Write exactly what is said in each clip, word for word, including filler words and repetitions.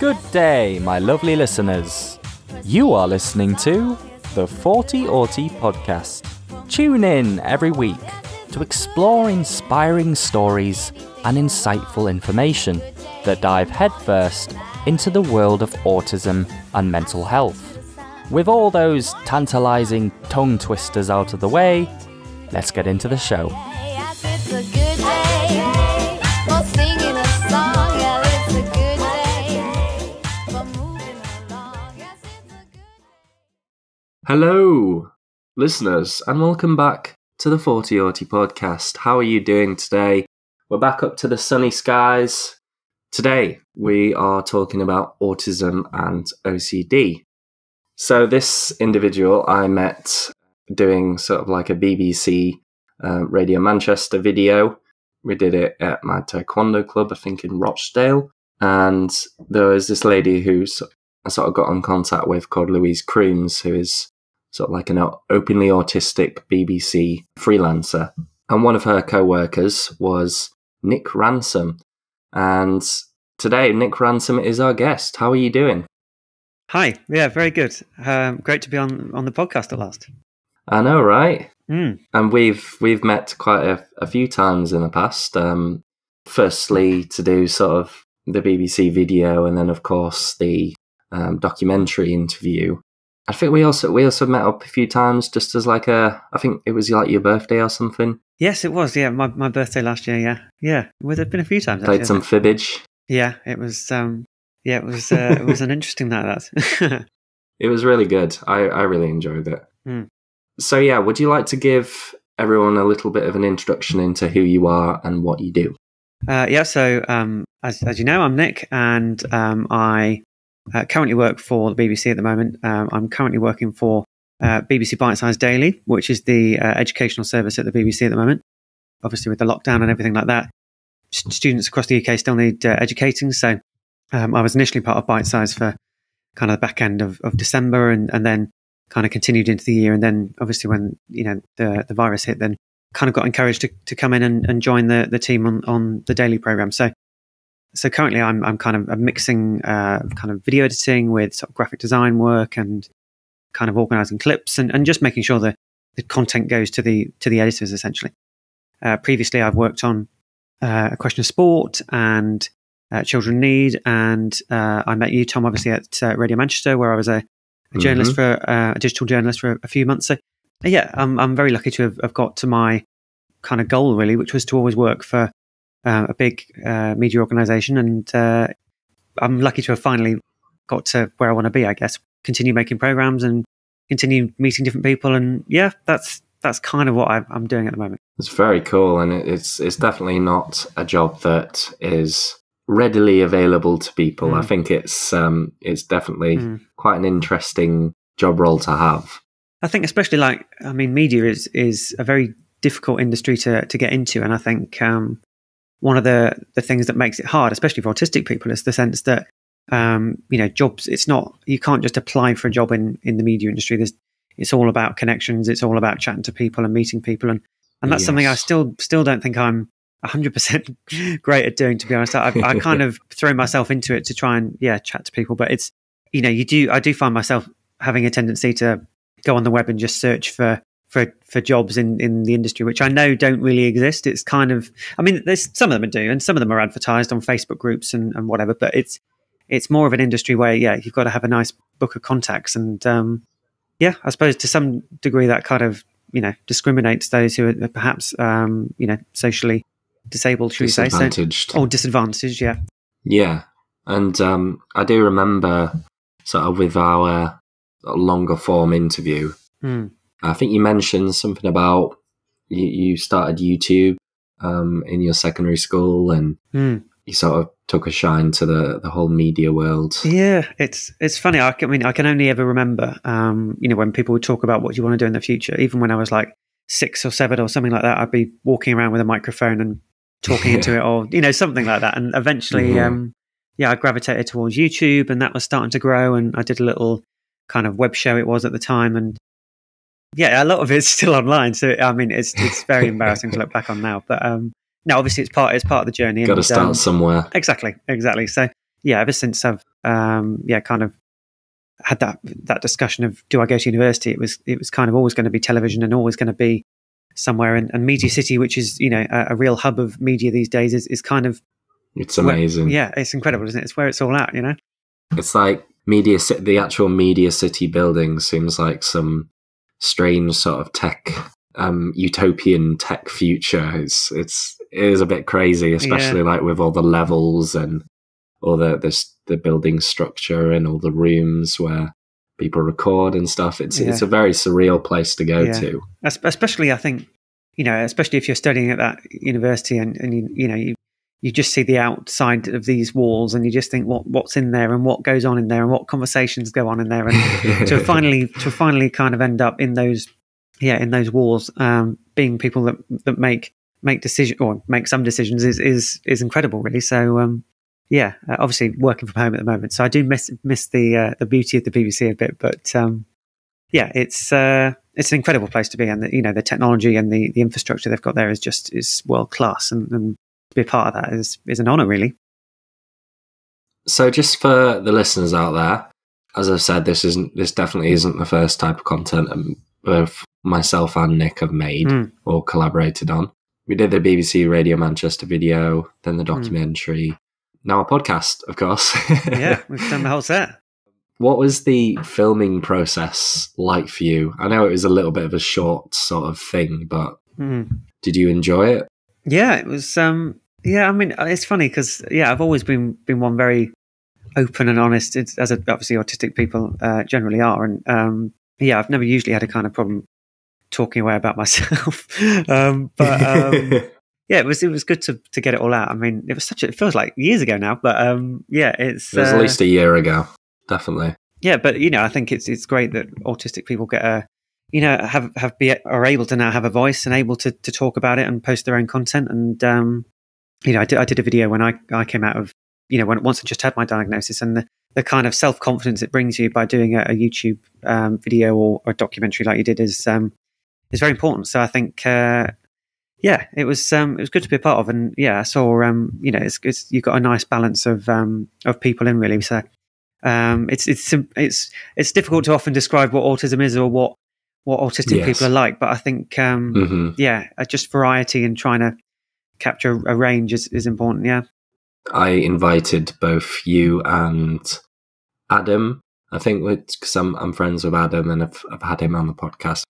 Good day, my lovely listeners. You are listening to the Thoughty Auti Podcast. Tune in every week to explore inspiring stories and insightful information that dive headfirst into the world of autism and mental health. With all those tantalizing tongue twisters out of the way, let's get into the show. Hello, listeners, and welcome back to the Thoughty Auti Podcast. How are you doing today? We're back up to the sunny skies. Today, we are talking about autism and O C D. So this individual I met doing sort of like a B B C uh, Radio Manchester video. We did it at my taekwondo club, I think in Rochdale. And there was this lady who I sort of got in contact with called Louise Crooms, who is sort of like an openly autistic B B C freelancer. And one of her co-workers was Nick Ransom. And today, Nick Ransom is our guest. How are you doing? Hi. Yeah, very good. Um, great to be on, on the podcast at last. I know, right? Mm. And we've we've met quite a, a few times in the past. Um, firstly, to do sort of the B B C video, and then, of course, the um, documentary interview. I think we also we also met up a few times just as like a, I think it was like your birthday or something. Yes, it was. Yeah, my, my birthday last year. Yeah, yeah. Well, there've been a few times. Played actually, some fibbage. Yeah, it was. Um, yeah, it was. Uh, it was an interesting night. That it was really good. I, I really enjoyed it. Mm. So yeah, would you like to give everyone a little bit of an introduction into who you are and what you do? Uh, yeah. So um, as as you know, I'm Nick, and um, I. Uh, currently work for the B B C at the moment. Um, I'm currently working for uh, B B C Bite Size Daily, which is the uh, educational service at the B B C at the moment. Obviously, with the lockdown and everything like that, st students across the U K still need uh, educating. So um, I was initially part of Bite Size for kind of the back end of, of December, and, and then kind of continued into the year. And then obviously when, you know, the, the virus hit, then kind of got encouraged to, to come in and, and join the, the team on, on the daily programme. So So currently, I'm I'm kind of I'm mixing uh, kind of video editing with sort of graphic design work and kind of organising clips and, and just making sure that the content goes to the to the editors essentially. Uh, previously, I've worked on uh, A Question of Sport and uh, Children in Need, and uh, I met you, Tom, obviously at uh, Radio Manchester, where I was a, a journalist mm-hmm. for uh, a digital journalist for a, a few months. So yeah, I'm I'm very lucky to have, have got to my kind of goal really, which was to always work for. Uh, a big uh, media organisation, and uh, I'm lucky to have finally got to where I want to be, I guess. Continue making programmes and continue meeting different people, and yeah, that's that's kind of what I, I'm doing at the moment. It's very cool, and it, it's it's definitely not a job that is readily available to people. Mm. I think it's um, it's definitely mm. quite an interesting job role to have. I think especially like, I mean, media is is a very difficult industry to, to get into, and I think... Um, One of the, the things that makes it hard, especially for autistic people, is the sense that, um, you know, jobs, it's not, you can't just apply for a job in, in the media industry. There's, it's all about connections. It's all about chatting to people and meeting people. And, and that's yes. something I still still don't think I'm one hundred percent great at doing, to be honest. I, I kind of throw myself into it to try and, yeah, chat to people. But it's, you know, you do, I do find myself having a tendency to go on the web and just search for, For, for jobs in, in the industry, which I know don't really exist. It's kind of, I mean, there's some of them do, and some of them are advertised on Facebook groups and, and whatever, but it's it's more of an industry where, yeah, you've got to have a nice book of contacts. And um, yeah, I suppose to some degree that kind of, you know, discriminates those who are perhaps, um, you know, socially disabled, should we say. Disadvantaged. So, or disadvantaged, yeah. Yeah. And um, I do remember sort of with our longer form interview, mm. I think you mentioned something about you, you started YouTube um, in your secondary school, and mm. you sort of took a shine to the, the whole media world. Yeah, it's it's funny. I, I mean, I can only ever remember, um, you know, when people would talk about what you want to do in the future. Even when I was like six or seven or something like that, I'd be walking around with a microphone and talking yeah. into it, or you know, something like that. And eventually, mm-hmm. um, yeah, I gravitated towards YouTube, and that was starting to grow. And I did a little kind of web show. It was at the time, and yeah, a lot of it's still online. So, I mean, it's it's very embarrassing to look back on now. But um, no, obviously it's part, it's part of the journey. Got to start um, somewhere. Exactly, exactly. So, yeah, ever since I've, um, yeah, kind of had that that discussion of do I go to university, it was it was kind of always going to be television and always going to be somewhere. And, and Media City, which is, you know, a, a real hub of media these days, is, is kind of... It's amazing. Where, yeah, it's incredible, isn't it? It's where it's all at, you know? It's like Media City, the actual Media City building seems like some strange sort of tech, um, utopian tech future. It's, it's, it is a bit crazy, especially yeah. like with all the levels and all the, the, the building structure and all the rooms where people record and stuff. It's, yeah. it's a very surreal place to go yeah. to. Especially, I think, you know, especially if you're studying at that university and, and you, you know, you, you just see the outside of these walls and you just think what what's in there and what goes on in there and what conversations go on in there, and to finally to finally kind of end up in those yeah in those walls um being people that that make make decision or make some decisions is is is incredible, really. So um yeah uh, obviously working from home at the moment, so I do miss miss the uh, the beauty of the B B C a bit, but um yeah it's uh it's an incredible place to be, and the, you know the technology and the the infrastructure they've got there is just is world class, and, and be part of that is is an honor, really. So just for the listeners out there, as I've said, this isn't this definitely isn't the first type of content both myself and Nick have made mm. or collaborated on. We did the B B C Radio Manchester video, then the documentary, mm. now a podcast, of course. Yeah, we've done the whole set. What was the filming process like for you? I know it was a little bit of a short sort of thing, but mm. did you enjoy it? Yeah, it was. Um, yeah, I mean, it's funny because yeah, I've always been been one very open and honest, it's, as obviously autistic people uh, generally are, and um, yeah, I've never usually had a kind of problem talking away about myself. um, but um, yeah, it was it was good to to get it all out. I mean, it was such a, it feels like years ago now, but um, yeah, it's it was uh, at least a year ago, definitely. Yeah, but you know, I think it's it's great that autistic people get a. you know, have, have be, are able to now have a voice and able to, to talk about it and post their own content. And, um, you know, I did, I did a video when I, I came out of, you know, when, once I just had my diagnosis, and the, the kind of self-confidence it brings you by doing a, a YouTube um, video or, or a documentary like you did is, um, is very important. So I think, uh, yeah, it was, um, it was good to be a part of. And yeah, I saw, um, you know, it's, it's, you've got a nice balance of, um, of people in, really. So, um, it's, it's, it's, it's difficult to often describe what autism is or what, what autistic yes. people are like, but I think, um, mm-hmm. yeah, just variety and trying to capture a range is, is important, yeah. I invited both you and Adam, I think, because I'm, I'm friends with Adam and I've, I've had him on the podcast,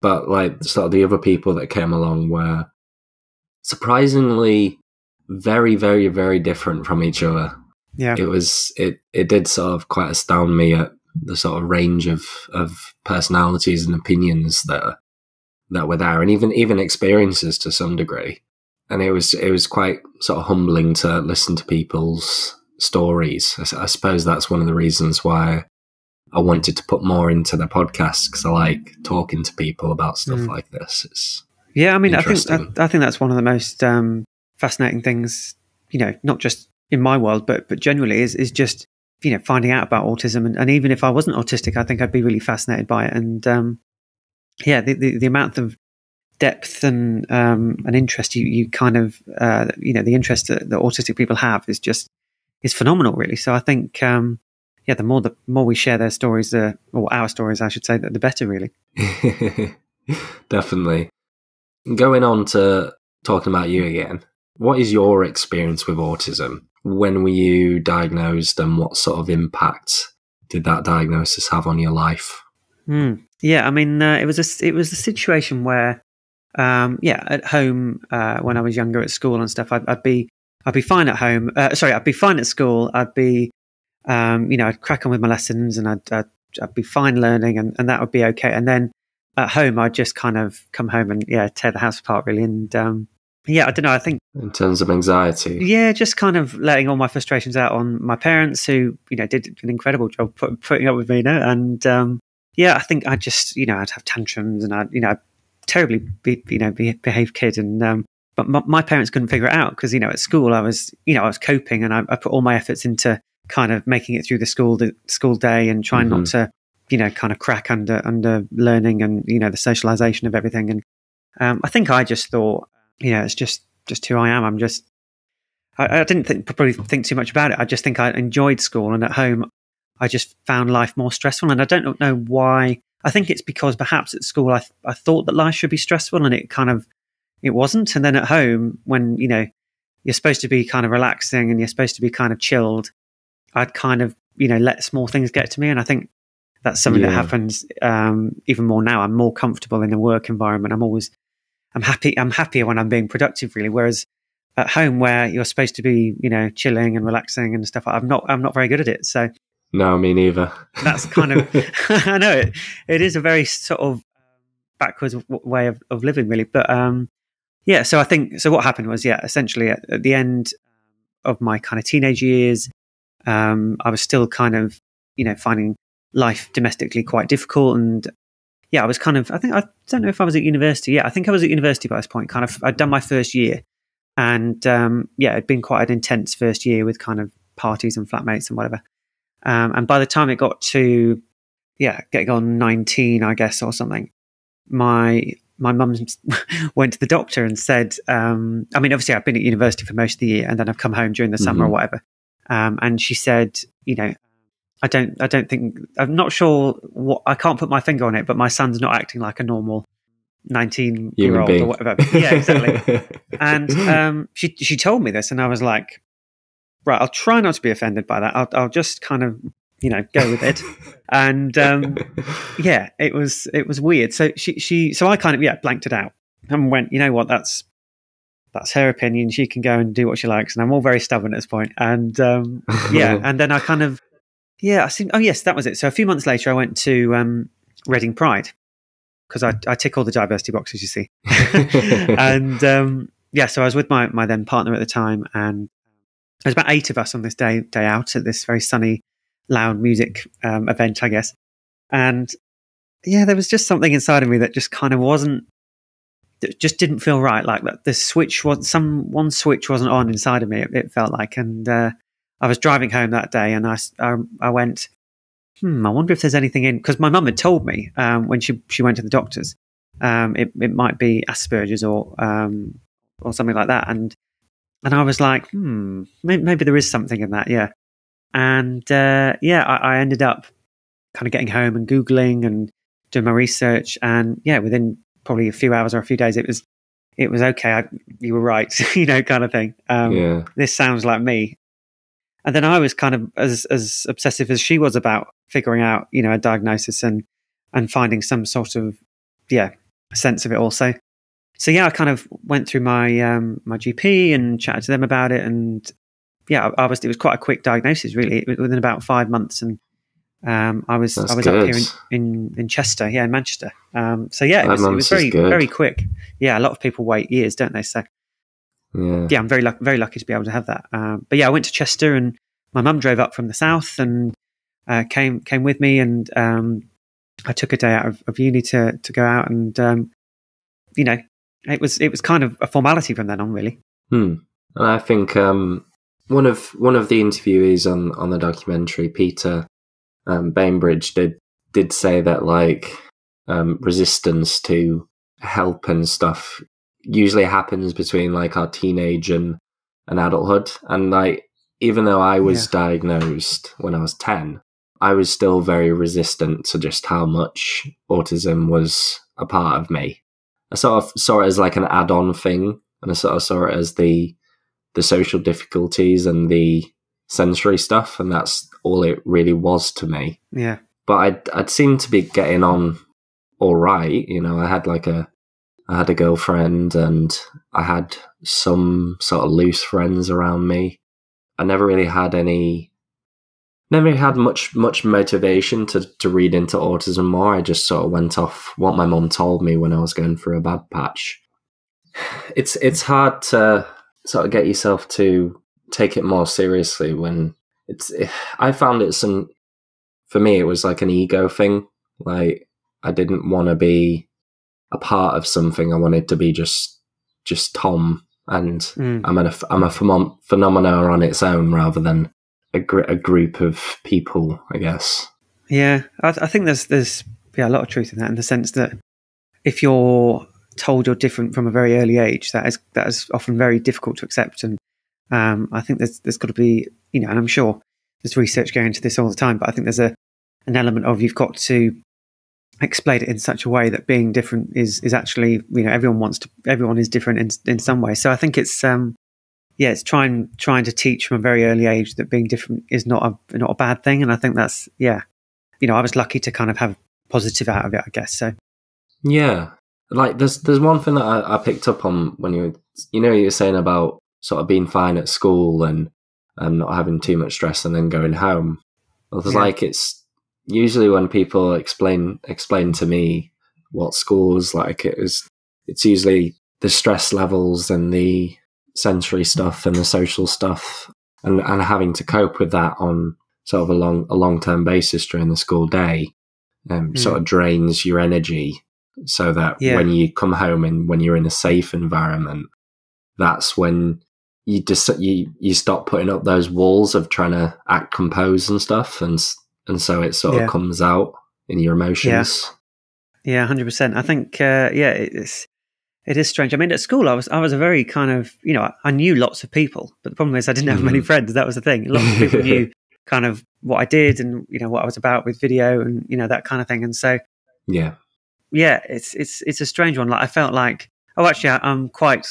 but like sort of the other people that came along were surprisingly very, very, very different from each other. Yeah. It was, it, it did sort of quite astound me at the sort of range of, of personalities and opinions that that were there, and even even experiences to some degree. And it was it was quite sort of humbling to listen to people's stories. I, I suppose that's one of the reasons why I wanted to put more into the podcast, because I like talking to people about stuff mm. like this. It's yeah, I mean, I think I, I think that's one of the most um, fascinating things, you know, not just in my world, but but generally is is just. you know, finding out about autism. And, and even if I wasn't autistic, I think I'd be really fascinated by it. And um, yeah, the, the, the amount of depth and um, and interest you, you kind of, uh, you know, the interest that, that autistic people have is just, is phenomenal, really. So I think, um, yeah, the more, the more we share their stories, uh, or our stories, I should say, the better, really. Definitely. Going on to talking about you again, what is your experience with autism? When were you diagnosed, and what sort of impact did that diagnosis have on your life? Mm. Yeah, I mean, uh, it was a it was a situation where, um, yeah, at home uh, when I was younger at school and stuff, I'd, I'd be I'd be fine at home. Uh, sorry, I'd be fine at school. I'd be, um, you know, I'd crack on with my lessons, and I'd I'd, I'd be fine learning, and, and that would be okay. And then at home, I'd just kind of come home and yeah, tear the house apart, really, and. Um, Yeah, I don't know, I think... In terms of anxiety. Yeah, just kind of letting all my frustrations out on my parents, who, you know, did an incredible job put, putting up with me, you know, and, um, yeah, I think I just, you know, I'd have tantrums and I'd, you know, I'd terribly, be, you know, be, behave kid. And um, but my, my parents couldn't figure it out because, you know, at school I was, you know, I was coping and I, I put all my efforts into kind of making it through the school the school day and trying mm-hmm. not to you know, kind of crack under under learning and, you know, the socialization of everything. And um, I think I just thought, you know, it's just just who I am. I'm just, I, I didn't think, probably think too much about it. I just think I enjoyed school, and at home I just found life more stressful. And I don't know why. I think it's because perhaps at school I th I thought that life should be stressful, and it kind of, it wasn't. And then at home, when, you know, you're supposed to be kind of relaxing and you're supposed to be kind of chilled, I'd kind of, you know, let small things get to me. And I think that's something yeah. that happens um, even more now. I'm more comfortable in the work environment. I'm always, I'm happy. I'm happier when I'm being productive, really. Whereas at home, where you're supposed to be, you know, chilling and relaxing and stuff, I'm not, I'm not very good at it. So no, me neither. That's kind of, I know it, it is a very sort of backwards way of, of living, really. But um, yeah, so I think, so what happened was, yeah, essentially at, at the end of my kind of teenage years, um, I was still kind of, you know, finding life domestically quite difficult. And yeah, I was kind of, I think, I don't know if I was at university. Yeah, I think I was at university by this point, kind of, I'd done my first year. And um, yeah, it'd been quite an intense first year with kind of parties and flatmates and whatever. Um, and by the time it got to, yeah, getting on nineteen, I guess, or something, my my mum went to the doctor and said, um, I mean, obviously I've been at university for most of the year, and then I've come home during the mm-hmm. summer or whatever. Um, and she said, you know, I don't, I don't think, I'm not sure what, I can't put my finger on it, but my son's not acting like a normal nineteen-year-old or whatever. Yeah, exactly. And um, she she told me this, and I was like, right, I'll try not to be offended by that. I'll, I'll just kind of, you know, go with it. And um, yeah, it was, it was weird. So she, she, so I kind of, yeah, blanked it out and went, you know what, that's, that's her opinion. She can go and do what she likes. And I'm all very stubborn at this point. And um, yeah. And then I kind of, yeah, I seem, oh yes, that was it. So a few months later, I went to um, Reading Pride, because I, I tick all the diversity boxes, you see. And um, yeah, so I was with my, my then partner at the time, and there's about eight of us on this day day out at this very sunny, loud music um, event, I guess. And yeah, there was just something inside of me that just kind of wasn't, that just didn't feel right. Like that the switch was, some one switch wasn't on inside of me, it, it felt like. And uh, I was driving home that day, and I, I, I went, hmm, I wonder if there's anything in, because my mum had told me um, when she, she went to the doctors, um, it, it might be Asperger's or, um, or something like that. And And I was like, hmm, maybe, maybe there is something in that, yeah. And uh, yeah, I, I ended up kind of getting home and Googling and doing my research. And yeah, within probably a few hours or a few days, it was, it was okay. I, you were right, you know, kind of thing. Um, yeah. This sounds like me. And then I was kind of as, as obsessive as she was about figuring out, you know, a diagnosis and, and finding some sort of, yeah, sense of it also. So yeah, I kind of went through my um, my G P and chatted to them about it, and yeah, I, I was it was quite a quick diagnosis, really. It was within about five months, and um, I was That's I was good. up here in, in in Chester, yeah, in Manchester. Um, so yeah, it was, it was very very quick. Yeah, a lot of people wait years, don't they? So yeah, yeah I'm very lucky, very lucky to be able to have that. Um, but yeah, I went to Chester, and my mum drove up from the south and uh, came came with me, and um, I took a day out of, of uni to to go out and um, you know. It was it was kind of a formality from then on, really. Hmm. And I think um, one of one of the interviewees on on the documentary, Peter um, Bainbridge, did did say that like um, resistance to help and stuff usually happens between like our teenage and and adulthood. And like even though I was yeah. diagnosed when I was ten, I was still very resistant to just how much autism was a part of me. I sort of saw it as like an add-on thing, and I sort of saw it as the the social difficulties and the sensory stuff, and that's all it really was to me. Yeah. But I'd I'd seem to be getting on all right, you know. I had like a I had a girlfriend, and I had some sort of loose friends around me. I never really had any, never really had much much motivation to, to read into autism more. I just sort of went off what my mum told me when I was going through a bad patch. It's it's hard to sort of get yourself to take it more seriously when it's. It, I found it some. For me, it was like an ego thing. Like I didn't want to be a part of something. I wanted to be just just Tom, and mm. I'm a I'm a phenom phenomenon on its own rather than. A, gr a group of people, I guess. Yeah, I, I think there's there's yeah, a lot of truth in that, in the sense that if you're told you're different from a very early age, that is that is often very difficult to accept. And um, I think there's there's got to be, you know, and I'm sure there's research going into this all the time, but I think there's a an element of you've got to explain it in such a way that being different is is actually, you know, everyone wants to, everyone is different in in some way. So I think it's um yeah, it's trying trying to teach from a very early age that being different is not a not a bad thing. And I think that's, yeah, you know, I was lucky to kind of have positive out of it, I guess. So yeah, like there's there's one thing that I, I picked up on when you were, you know, you were saying about sort of being fine at school and and not having too much stress and then going home. Well, there's yeah. like it's. Usually when people explain explain to me what school was like, it was, it's usually the stress levels and the sensory stuff and the social stuff and, and having to cope with that on sort of a long a long-term basis during the school day um, mm. sort of drains your energy, so that yeah. when you come home and when you're in a safe environment, that's when you just you, you stop putting up those walls of trying to act composed and stuff, and And so it sort yeah. of comes out in your emotions. Yeah, yeah, one hundred percent. I think, uh, yeah, it's, it is strange. I mean, at school, I was I was a very kind of, you know, I knew lots of people, but the problem is I didn't have mm. many friends. That was the thing. Lots of people knew kind of what I did and, you know, what I was about with video and, you know, that kind of thing. And so, yeah, yeah, it's it's it's a strange one. Like I felt like, oh, actually, I, I'm quite,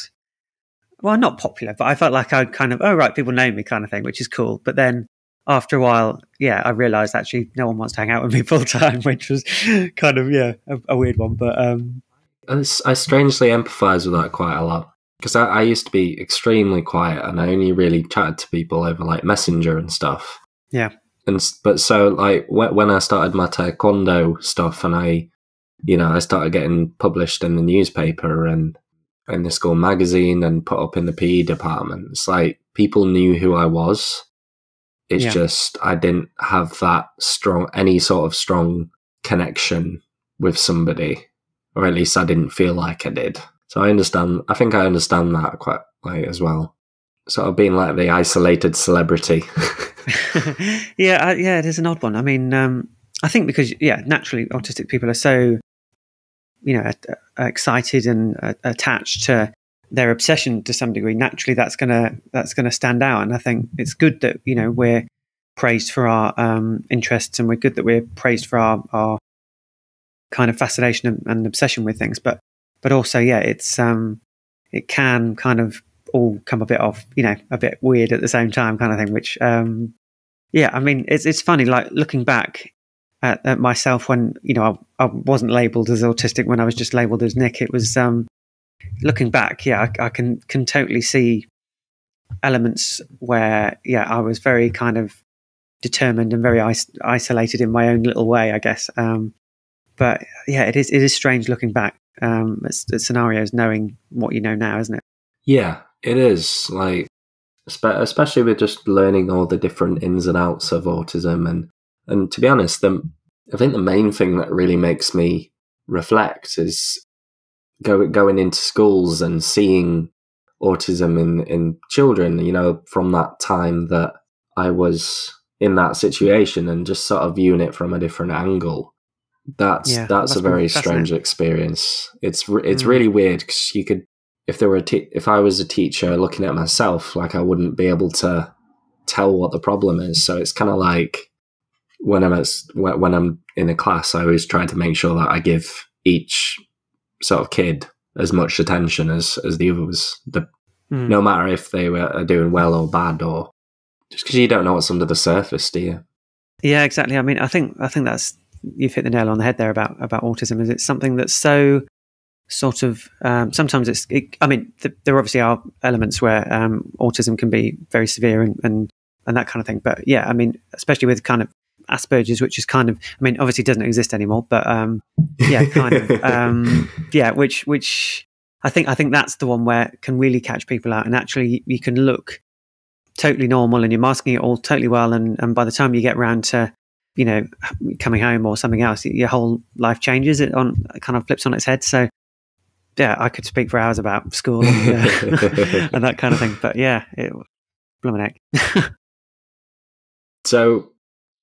well, not popular, but I felt like I'd kind of, oh, right, people know me kind of thing, which is cool. But then after a while, yeah, I realised actually no one wants to hang out with me full time, which was kind of, yeah, a, a weird one. But um, I, I strangely empathise with that quite a lot, because I, I used to be extremely quiet and I only really chatted to people over like Messenger and stuff. Yeah, and but so like when, when I started my taekwondo stuff and I, you know, I started getting published in the newspaper and in the school magazine and put up in the P E department, it's like people knew who I was. It's yeah. just I didn't have that strong, any sort of strong connection with somebody, or at least I didn't feel like I did. So I understand. I think I understand that quite like as well. Sort of being like the isolated celebrity. yeah, I, yeah, it is an odd one. I mean, um, I think because yeah, naturally autistic people are so, you know, excited and uh, attached to their obsession to some degree. Naturally that's gonna that's gonna stand out, and I think it's good that, you know, we're praised for our um interests, and we're good that we're praised for our, our kind of fascination and, and obsession with things, but but also yeah, it's um it can kind of all come a bit off, you know, a bit weird at the same time kind of thing, which um yeah, I mean it's it's funny, like looking back at, at myself when, you know, I, I wasn't labelled as autistic, when I was just labelled as Nick, it was um looking back, yeah, I, I can can totally see elements where, yeah, I was very kind of determined and very is isolated in my own little way, I guess. Um, but yeah, it is it is strange looking back um, at, at scenarios, knowing what you know now, isn't it? Yeah, it is. Like, especially with just learning all the different ins and outs of autism, and and to be honest, the, I think the main thing that really makes me reflect is Go, going into schools and seeing autism in, in children, you know, from that time that I was in that situation, and just sort of viewing it from a different angle. That's yeah, that's, that's a very strange experience. It's it's mm. really weird, because you could, if there were a te if I was a teacher looking at myself, like I wouldn't be able to tell what the problem is. So it's kind of like when I'm at, when I'm in a class, I always try to make sure that I give each sort of kid as much attention as as the others, the, mm. no matter if they were are doing well or bad, or just because you don't know what's under the surface, do you? Yeah, exactly. I mean, I think I think that's, you've hit the nail on the head there about about autism. Is it's something that's so sort of um, sometimes it's. It, I mean, th there obviously are elements where um, autism can be very severe and, and and that kind of thing. But yeah, I mean, especially with kind of Asperger's, which is kind of, I mean, obviously doesn't exist anymore, but um yeah, kind of um yeah, which which I think I think that's the one where it can really catch people out, and actually you can look totally normal and you're masking it all totally well, and and by the time you get round to, you know, coming home or something else, your whole life changes, it on it kind of flips on its head. So yeah, I could speak for hours about school and, uh, and that kind of thing, but yeah, it blooming heck. So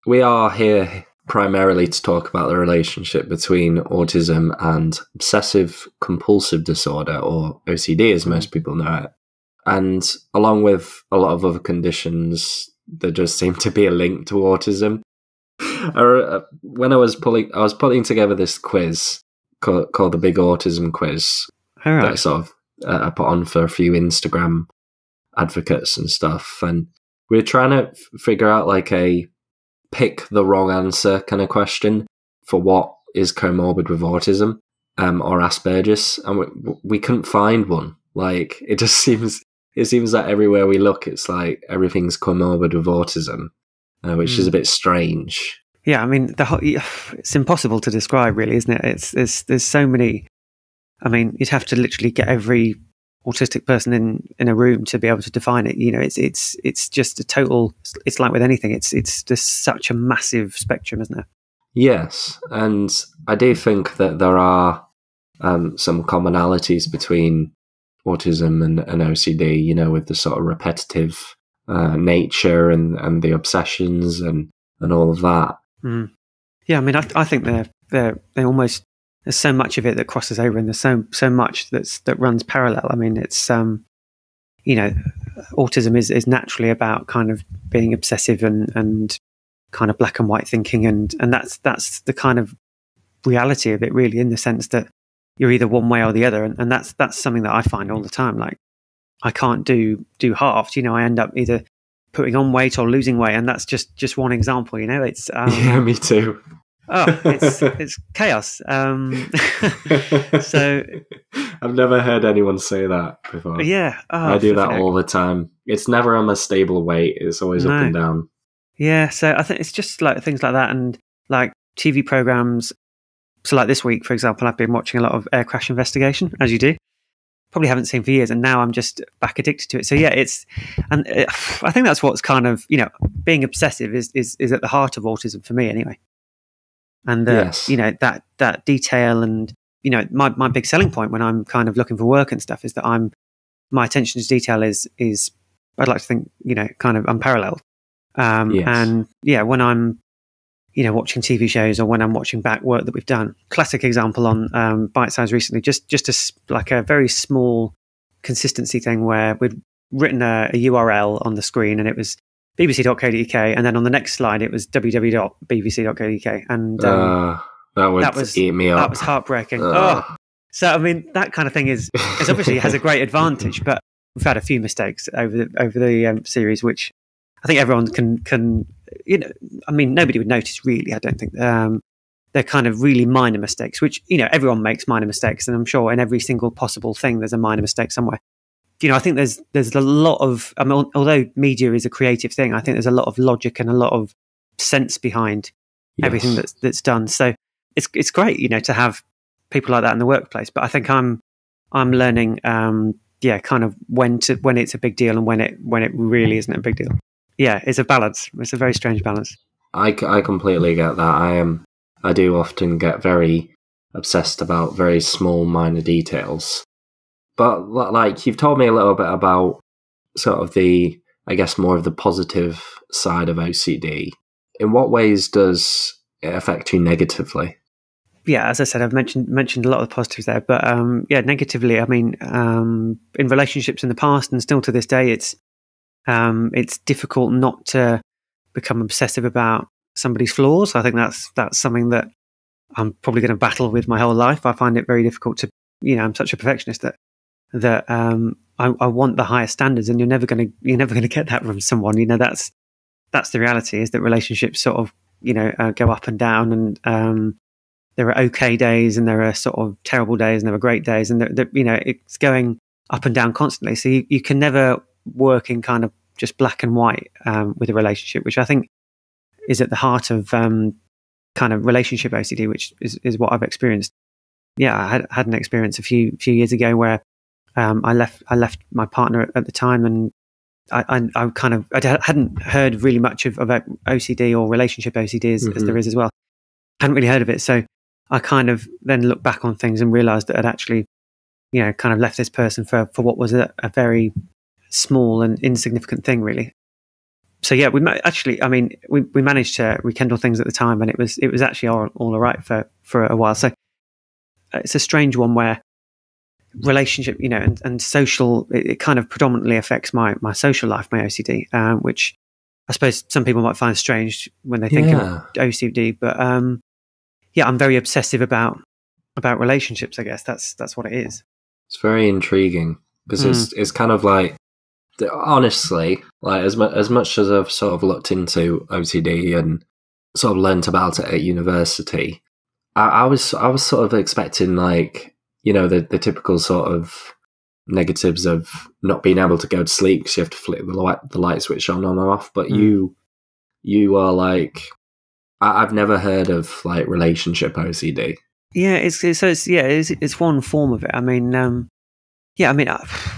we are here primarily to talk about the relationship between autism and obsessive compulsive disorder, or O C D as most people know it. And along with a lot of other conditions, there just seemed to be a link to autism. I, when I was pulling, I was putting together this quiz called, called the Big Autism Quiz. All right. That I sort of uh, I put on for a few Instagram advocates and stuff, and we were trying to figure out like a pick the wrong answer kind of question for what is comorbid with autism um, or Asperger's, and we, we couldn't find one. Like it just seems, it seems like everywhere we look, it's like everything's comorbid with autism, uh, which mm. is a bit strange. Yeah, I mean, the whole, it's impossible to describe, really, isn't it? It's there's there's so many. I mean, you'd have to literally get every autistic person in in a room to be able to define it. You know, it's it's it's just a total. It's like with anything, it's it's just such a massive spectrum, isn't it? Yes, and I do think that there are um, some commonalities between autism and, and O C D. You know, with the sort of repetitive uh, nature and and the obsessions and and all of that. Mm. Yeah, I mean, I I think they're they're they almost. There's so much of it that crosses over, and there's so so much that's that runs parallel. I mean, it's um, you know, autism is, is naturally about kind of being obsessive and and kind of black and white thinking, and and that's that's the kind of reality of it, really, in the sense that you're either one way or the other, and, and that's that's something that I find all the time. Like, I can't do do half. You know, I end up either putting on weight or losing weight, and that's just just one example. You know, it's um, yeah, me too. Oh, it's it's chaos. Um, so I've never heard anyone say that before. Yeah, oh, I do that all the time. It's never on a stable weight. It's always no. up and down. Yeah, so I think it's just like things like that, and like T V programs. So, like this week, for example, I've been watching a lot of Air Crash Investigation, as you do. Probably haven't seen for years, and now I'm just back addicted to it. So yeah, it's, and it, I think that's what's kind of, you know, being obsessive is is is at the heart of autism for me, anyway. And the, yes. you know, that that detail, and you know, my my big selling point when I'm kind of looking for work and stuff is that I'm my attention to detail is is I'd like to think, you know, kind of unparalleled. Um, yes. And yeah, when I'm you know watching T V shows, or when I'm watching back work that we've done, classic example on um, Bite Size recently, just just a, like a very small consistency thing where we'd written a, a U R L on the screen, and it was b b c dot co dot u k, and then on the next slide it was w w w dot b b c dot co dot u k, and um, uh, that, would that was eat me up. That was heartbreaking. Uh. Oh. So I mean, that kind of thing is, is obviously has a great advantage, but we've had a few mistakes over the over the um, series, which I think everyone can can you know I mean nobody would notice, really. I don't think um, they're kind of really minor mistakes, which you know everyone makes minor mistakes, and I'm sure in every single possible thing there's a minor mistake somewhere. You know, I think there's there's a lot of, I mean, although media is a creative thing, I think there's a lot of logic and a lot of sense behind yes. everything that's that's done. So it's it's great, you know, to have people like that in the workplace. But I think I'm I'm learning, um, yeah, kind of when to when it's a big deal and when it when it really isn't a big deal. Yeah, it's a balance. It's a very strange balance. I, I completely get that. I am I do often get very obsessed about very small minor details. But like you've told me a little bit about sort of the, I guess, more of the positive side of O C D. In what ways does it affect you negatively? Yeah, as I said, I've mentioned mentioned a lot of the positives there, but um, yeah, negatively. I mean, um, in relationships in the past and still to this day, it's um, it's difficult not to become obsessive about somebody's flaws. I think that's that's something that I'm probably going to battle with my whole life. I find it very difficult to, you know, I'm such a perfectionist that. that um I, I want the highest standards, and you're never going to you're never going to get that from someone. You know, that's that's the reality, is that relationships sort of, you know, uh, go up and down, and um there are okay days and there are sort of terrible days and there are great days, and that, you know, it's going up and down constantly. So you, you can never work in kind of just black and white um with a relationship, which I think is at the heart of um kind of relationship O C D, which is, is what I've experienced. Yeah, I had, had an experience a few few years ago where Um, I left. I left my partner at the time, and I, I, I kind of I hadn't heard really much of, of O C D or relationship O C D as, mm-hmm. as there is as well. Hadn't really heard of it, so I kind of then looked back on things and realised that I'd actually, you know, kind of left this person for for what was a, a very small and insignificant thing, really. so yeah, we ma- actually, I mean, we, we managed to rekindle things at the time, and it was it was actually all, all alright for for a while. So it's a strange one where relationship, you know, and, and social, it, it kind of predominantly affects my my social life, my O C D, um, which I suppose some people might find strange when they think yeah. of O C D. But um, yeah, I'm very obsessive about about relationships. I guess that's that's what it is. It's very intriguing because mm. it's it's kind of like, honestly, like as much as much as I've sort of looked into O C D and sort of learnt about it at university, I, I was I was sort of expecting, like, you know, the the typical sort of negatives of not being able to go to sleep because you have to flip the light the light switch on and off. But mm. you you are like, I, I've never heard of like relationship O C D. Yeah, it's, it's so it's yeah it's it's one form of it. I mean. um Yeah, I mean,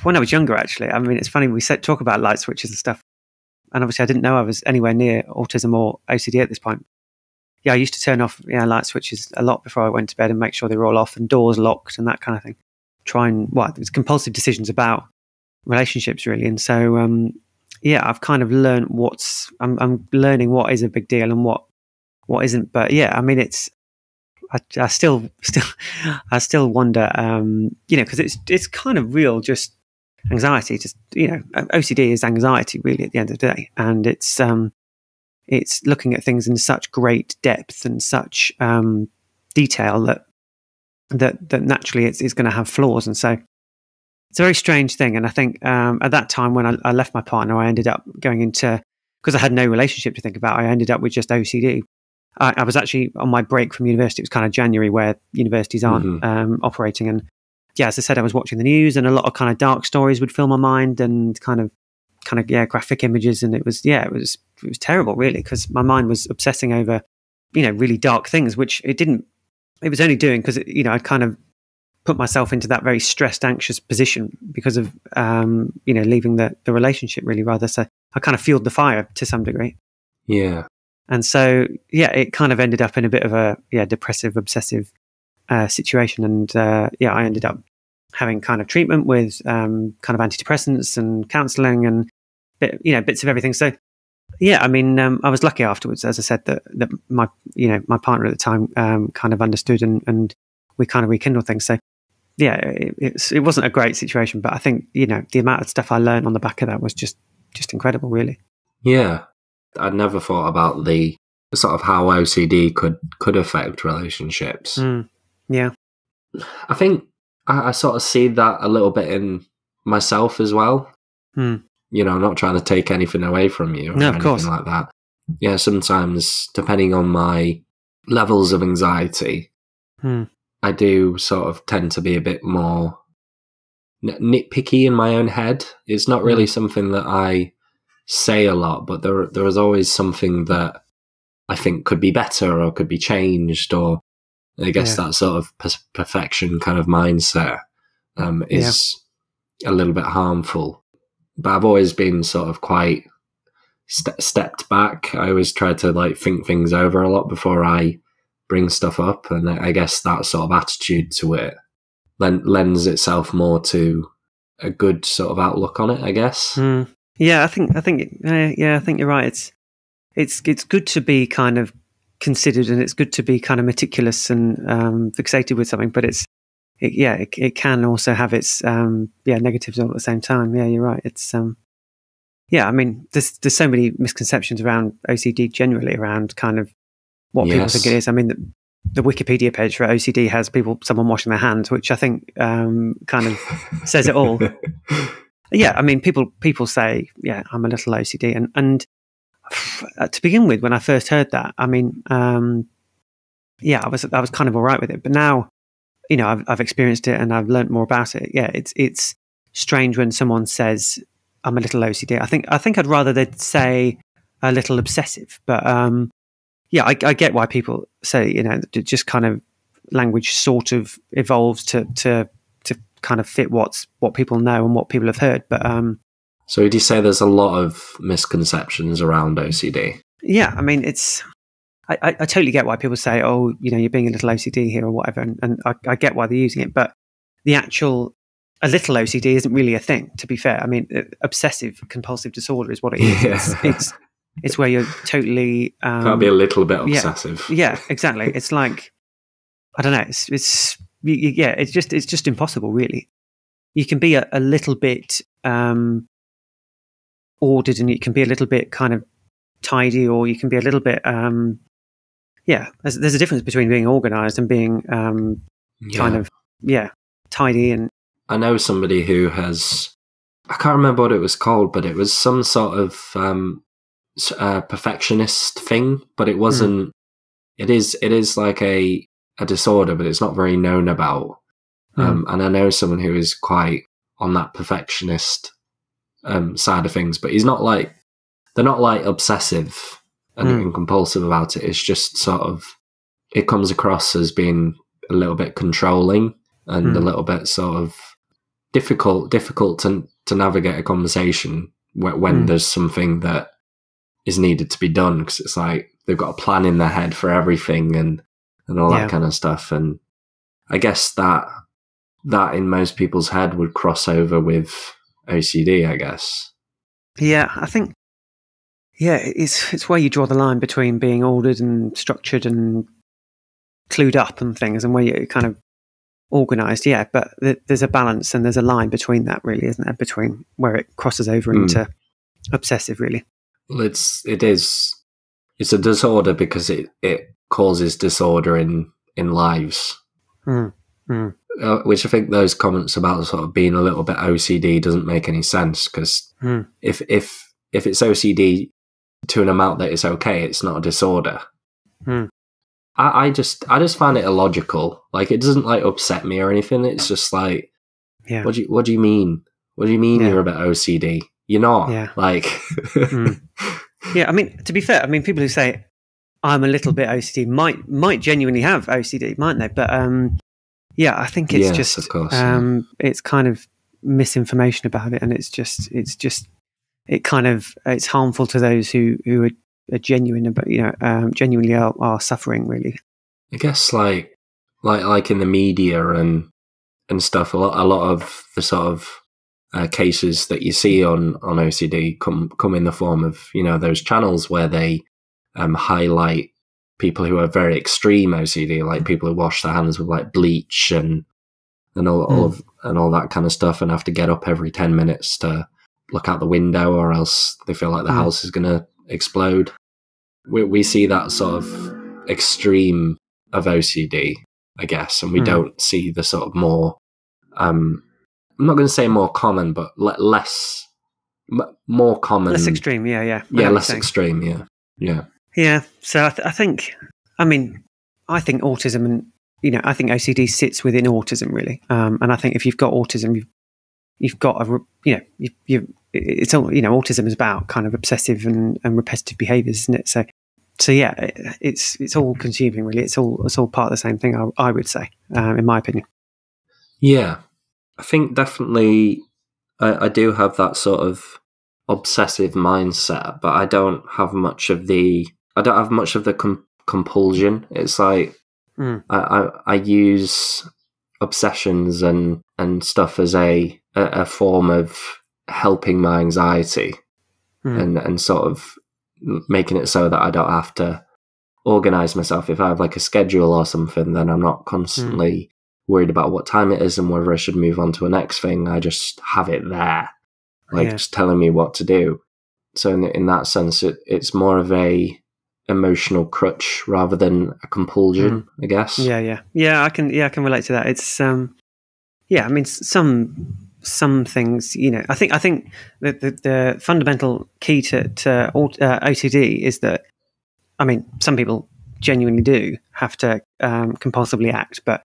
when I was younger, actually, I mean, it's funny, we said, talk about light switches and stuff. And obviously, I didn't know I was anywhere near autism or O C D at this point. Yeah, I used to turn off you know, light switches a lot before I went to bed and make sure they were all off and doors locked and that kind of thing. Try and, well, it was compulsive decisions about relationships, really. And so, um, yeah, I've kind of learned what's, I'm, I'm learning what is a big deal and what, what isn't. But yeah, I mean, it's, I, I still, still, I still wonder, um, you know, because it's it's kind of real, just anxiety. Just you know, O C D is anxiety, really, at the end of the day, and it's um, it's looking at things in such great depth and such um, detail that that that naturally it's, it's going to have flaws, and so it's a very strange thing. And I think um, at that time when I, I left my partner, I ended up going into, because I had no relationship to think about, I ended up with just O C D. I, I was actually on my break from university. It was kind of January where universities aren't mm-hmm. um, operating. And yeah, as I said, I was watching the news and a lot of kind of dark stories would fill my mind and kind of, kind of, yeah, graphic images. And it was, yeah, it was, it was terrible really, because my mind was obsessing over, you know, really dark things, which it didn't, it was only doing because, you know, I kind of put myself into that very stressed, anxious position because of, um, you know, leaving the, the relationship really rather. So I kind of fueled the fire to some degree. Yeah. And so, yeah, it kind of ended up in a bit of a yeah depressive, obsessive uh, situation. And uh, yeah, I ended up having kind of treatment with um, kind of antidepressants and counselling and, bit, you know, bits of everything. So, yeah, I mean, um, I was lucky afterwards, as I said, that, that my, you know, my partner at the time um, kind of understood and, and we kind of rekindled things. So, yeah, it, it's, it wasn't a great situation. But I think, you know, the amount of stuff I learned on the back of that was just just incredible, really. Yeah. I'd never thought about the sort of how O C D could, could affect relationships. Mm, yeah. I think I, I sort of see that a little bit in myself as well. Mm. You know, I'm not trying to take anything away from you or no, anything of course. Like that. Yeah, sometimes, depending on my levels of anxiety, mm. I do sort of tend to be a bit more nitpicky in my own head. It's not really mm. something that I... say a lot, but there there is always something that I think could be better or could be changed, or I guess yeah. that sort of per perfection kind of mindset um, is yeah. a little bit harmful. But I've always been sort of quite st stepped back. I always try to like think things over a lot before I bring stuff up, and I guess that sort of attitude to it lend lends itself more to a good sort of outlook on it, I guess. Mm. Yeah, I think I think uh, yeah, I think you're right. It's it's it's good to be kind of considered, and it's good to be kind of meticulous and um, fixated with something. But it's it, yeah, it, it can also have its um, yeah negatives all at the same time. Yeah, you're right. It's um, yeah, I mean, there's there's so many misconceptions around O C D generally, around kind of what yes. people think it is. I mean, the, the Wikipedia page for O C D has people someone washing their hands, which I think um, kind of says it all. Yeah, I mean, people people say, yeah, I'm a little O C D. And, and to begin with, when I first heard that, I mean, um, yeah, I was I was kind of all right with it. But now, you know, I've, I've experienced it and I've learned more about it. Yeah, it's it's strange when someone says, I'm a little O C D. I think, I think I'd rather they'd say a little obsessive. But um, yeah, I, I get why people say, you know, just kind of language sort of evolves to to... kind of fit what's what people know and what people have heard. But um so would you say there's a lot of misconceptions around O C D? Yeah, I mean, it's I, I, I totally get why people say, oh, you know, you're being a little O C D here or whatever, and, and I, I get why they're using it. But the actual a little O C D isn't really a thing, to be fair. I mean, obsessive compulsive disorder is what it is. Yeah. it's, it's It's where you're totally... Um, That'll be a little bit obsessive. Yeah, yeah, exactly. It's like, I don't know. It's, it's yeah, it's just, it's just impossible, really. You can be a, a little bit um, ordered, and you can be a little bit kind of tidy, or you can be a little bit... Um, yeah, there's, there's a difference between being organised and being um, yeah. kind of, yeah, tidy. And I know somebody who has... I can't remember what it was called, but it was some sort of... Um, Uh, perfectionist thing, but it wasn't. Mm. It is. It is like a a disorder, but it's not very known about. Mm. Um, and I know someone who is quite on that perfectionist um, side of things, but he's not like they're not like obsessive and, mm. and compulsive about it. It's just sort of it comes across as being a little bit controlling and mm. a little bit sort of difficult, difficult to to navigate a conversation when, when mm. there's something that is needed to be done, because it's like they've got a plan in their head for everything and and all yeah. that kind of stuff. And I guess that that in most people's head would cross over with O C D, I guess. Yeah, I think yeah, it's it's where you draw the line between being ordered and structured and clued up and things, and where you're kind of organised. Yeah, but th there's a balance and there's a line between that, really, isn't there? Between where it crosses over mm. into obsessive, really. Well, it's it is it's a disorder because it it causes disorder in in lives, mm, mm. Uh, which I think those comments about sort of being a little bit O C D doesn't make any sense, because mm. if if if it's O C D to an amount that is okay, it's not a disorder. Mm. I, I just I just find it illogical. Like, it doesn't like upset me or anything. It's just like, yeah. what do you what do you mean? What do you mean yeah. you're a bit O C D? You're not yeah. like, mm. yeah. I mean, to be fair, I mean, people who say I'm a little bit O C D might might genuinely have O C D, mightn't they? But um, yeah, I think it's yes, just of course, um, yeah. it's kind of misinformation about it, and it's just it's just it kind of it's harmful to those who who are, are genuine about, you know, um, genuinely are, are suffering, really. I guess like like like in the media and and stuff, a lot a lot of the sort of Uh, cases that you see on on O C D come come in the form of, you know, those channels where they um, highlight people who are very extreme O C D, like people who wash their hands with like bleach and and all, mm. all of and all that kind of stuff, and have to get up every ten minutes to look out the window, or else they feel like the mm. house is going to explode. We we see that sort of extreme of O C D, I guess, and we mm. don't see the sort of more. Um, I'm not going to say more common, but le less, m more common, less extreme. Yeah, yeah, yeah, less extreme. Yeah, yeah, yeah. So I, th I think, I mean, I think autism, and you know, I think O C D sits within autism, really. Um, and I think if you've got autism, you've you've got a, you know, you, you it's all, you know, autism is about kind of obsessive and, and repetitive behaviours, isn't it? So, so yeah, it, it's it's all consuming, really. It's all it's all part of the same thing, I, I would say, um, in my opinion. Yeah. I think definitely I, I do have that sort of obsessive mindset, but I don't have much of the I don't have much of the com compulsion. It's like mm. I, I I use obsessions and and stuff as a a, a form of helping my anxiety mm. and and sort of making it so that I don't have to organize myself. If I have like a schedule or something, then I'm not constantly. Mm. worried about what time it is and whether I should move on to the next thing. I just have it there, like yeah. just telling me what to do. So in, in that sense, it, it's more of a emotional crutch rather than a compulsion, mm. I guess. Yeah, yeah, yeah. I can, yeah, I can relate to that. It's, um, yeah. I mean, some some things, you know. I think I think that the, the fundamental key to to uh, O C D is that, I mean, some people genuinely do have to um, compulsively act, but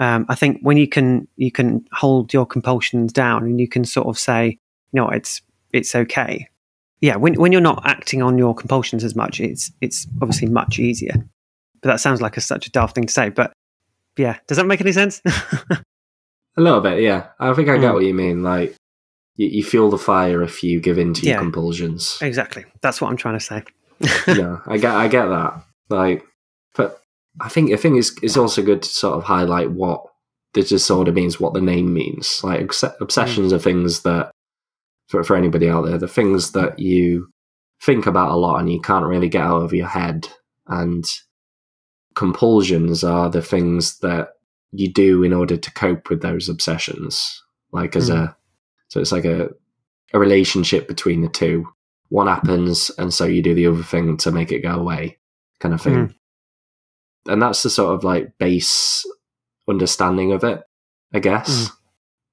Um, I think when you can you can hold your compulsions down and you can sort of say, no, it's it's okay. Yeah, when when you're not acting on your compulsions as much, it's it's obviously much easier. But that sounds like a, such a daft thing to say. But yeah, does that make any sense? A little bit, yeah. I think I get mm. what you mean. Like you, you feel the fire if you give in to yeah, your compulsions. Exactly. That's what I'm trying to say. Yeah, I get I get that. Like, but. I think I think it's it's also good to sort of highlight what the disorder means, what the name means. Like obs obsessions mm. are things that, for for anybody out there, the things that you think about a lot and you can't really get out of your head. And compulsions are the things that you do in order to cope with those obsessions. Like as mm. a, so it's like a, a relationship between the two. One happens, and so you do the other thing to make it go away, kind of thing. Mm. And that's the sort of like base understanding of it, I guess. Mm.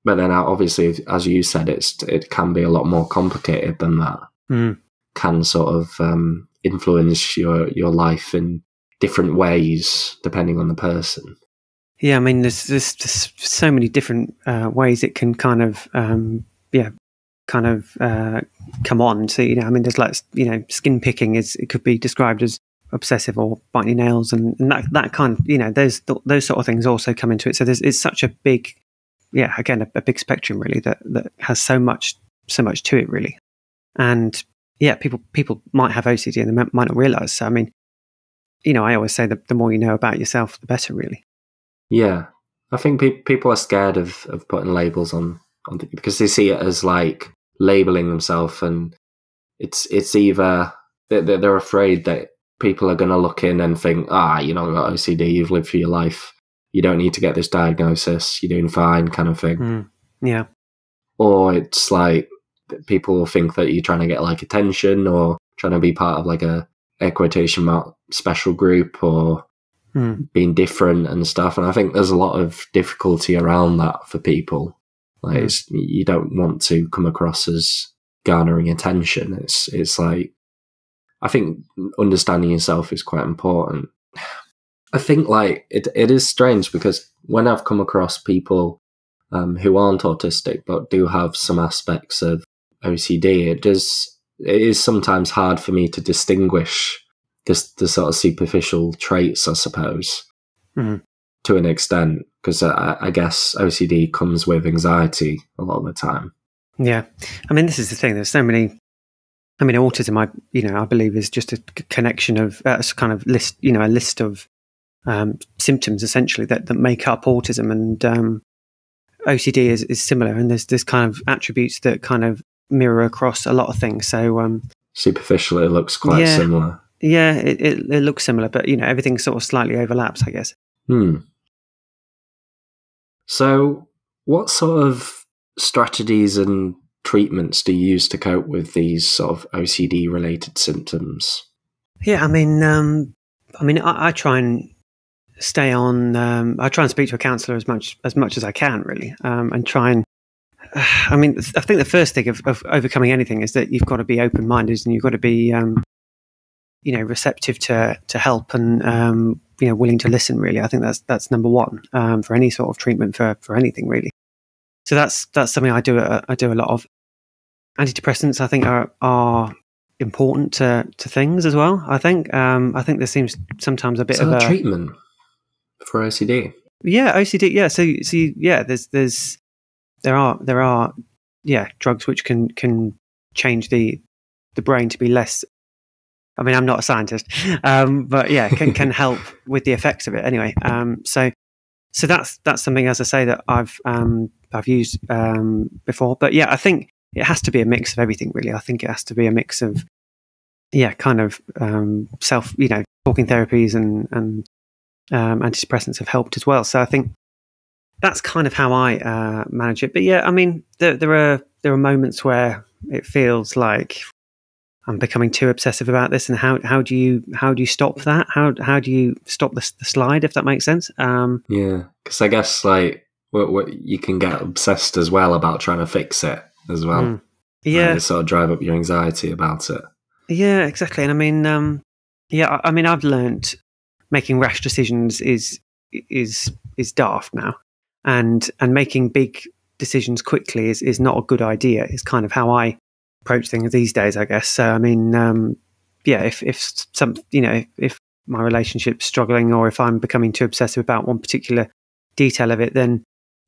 But then obviously, as you said, it's it can be a lot more complicated than that. Mm. Can sort of um, influence your, your life in different ways, depending on the person. Yeah, I mean, there's, there's, there's so many different uh, ways it can kind of, um, yeah, kind of uh, come on. So, you know, I mean, there's like, you know, skin picking is, it could be described as obsessive, or biting your nails, and, and that, that kind of, you know, those, th those sort of things also come into it. So there's, it's such a big, yeah, again, a, a big spectrum really that, that has so much, so much to it really. And yeah, people, people might have O C D and they might not realize. So, I mean, you know, I always say that the more you know about yourself, the better really. Yeah. I think pe people are scared of, of putting labels on, on the, because they see it as like labeling themselves, and it's, it's either they're, they're afraid that people are going to look in and think, ah, you know, you've got O C D, you've lived for your life, you don't need to get this diagnosis, you're doing fine, kind of thing. Mm, yeah. Or it's like people think that you're trying to get like attention, or trying to be part of like a air quotation mark special group, or mm. being different and stuff. And I think there's a lot of difficulty around that for people. Like, mm. it's, you don't want to come across as garnering attention. It's, it's like, I think understanding yourself is quite important. I think like it, it is strange, because when I've come across people um, who aren't autistic but do have some aspects of O C D, it does, it is sometimes hard for me to distinguish this, the sort of superficial traits, I suppose, mm. to an extent, because I, I guess O C D comes with anxiety a lot of the time. Yeah. I mean, this is the thing. There's so many. I mean, autism, I, you know, I believe is just a connection of uh, a kind of list, you know, a list of um, symptoms essentially that, that make up autism. And um, O C D is, is similar. And there's this kind of attributes that kind of mirror across a lot of things. So um, superficially, it looks quite yeah, similar. Yeah, it, it, it looks similar, but, you know, everything sort of slightly overlaps, I guess. Hmm. So what sort of strategies and treatments do you use to cope with these sort of O C D related symptoms? Yeah, I mean, um, I mean, I, I try and stay on. Um, I try and speak to a counsellor as much as much as I can, really, um, and try and. Uh, I mean, I think the first thing of, of overcoming anything is that you've got to be open minded, and you've got to be, um, you know, receptive to to help, and um, you know, willing to listen. Really, I think that's that's number one um, for any sort of treatment for for anything really. So that's that's something I do uh, I do a lot of. Antidepressants, I think, are, are important to, to things as well. I think um, I think there seems sometimes a bit of a treatment for O C D. Yeah, O C D. Yeah, so so yeah, there's there's there are there are yeah drugs which can can change the the brain to be less. I mean, I'm not a scientist, um, but yeah, can can help with the effects of it anyway. Um, so so that's that's something, as I say, that I've um, I've used um, before. But yeah, I think. It has to be a mix of everything, really. I think it has to be a mix of, yeah, kind of um, self, you know, talking therapies and, and um, antidepressants have helped as well. So I think that's kind of how I uh, manage it. But yeah, I mean, there, there are there are moments where it feels like I'm becoming too obsessive about this, and how how do you how do you stop that? How how do you stop the, the slide, if that makes sense? Um, yeah, because I guess like what, what you can get obsessed as well about trying to fix it. As well, mm. yeah, and sort of drive up your anxiety about it. Yeah, exactly. And I mean, um, yeah, I, I mean, I've learnt making rash decisions is is is daft now, and and making big decisions quickly is is not a good idea. Is kind of how I approach things these days, I guess. So I mean, um, yeah, if if some, you know, if my relationship's struggling, or if I'm becoming too obsessive about one particular detail of it, then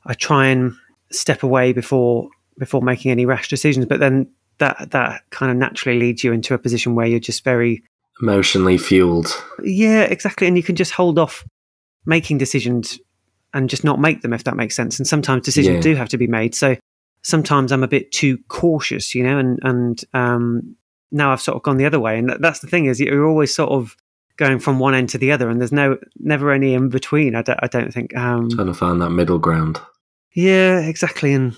I try and step away before. before making any rash decisions. But then that that kind of naturally leads you into a position where you're just very emotionally fueled. Yeah, exactly. And you can just hold off making decisions and just not make them, if that makes sense. And sometimes decisions yeah. do have to be made. So sometimes I'm a bit too cautious, you know, and, and um, now I've sort of gone the other way. And that's the thing, is you're always sort of going from one end to the other, and there's no never any in between. I don't, I don't think. Um, trying to find that middle ground. Yeah, exactly. And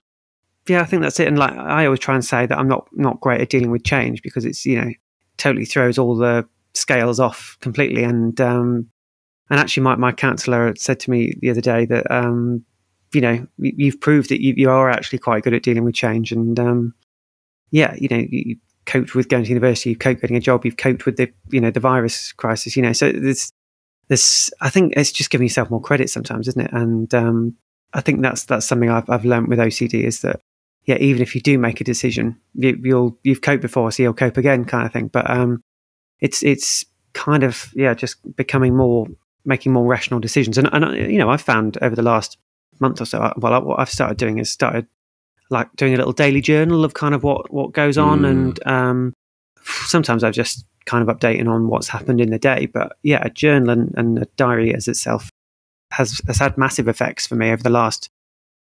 yeah, I think that's it. And like I always try and say that I'm not not great at dealing with change, because it's, you know, totally throws all the scales off completely. And um, and actually, my my counsellor said to me the other day that um, you know, you've proved that you, you are actually quite good at dealing with change. And um, yeah, you know, you cope with going to university, you cope getting a job, you've coped with the, you know, the virus crisis, you know. So there's this, I think it's just giving yourself more credit sometimes, isn't it? And um, I think that's that's something I've I've learned with O C D, is that, yeah, even if you do make a decision, you, you'll you've coped before, so you'll cope again, kind of thing. But um, it's it's kind of, yeah, just becoming more, making more rational decisions. And and you know, I've found over the last month or so, well, I, what I've started doing is started like doing a little daily journal of kind of what what goes on, mm. and um, sometimes I've just kind of updating on what's happened in the day. But yeah, a journal and, and a diary as itself has has had massive effects for me over the last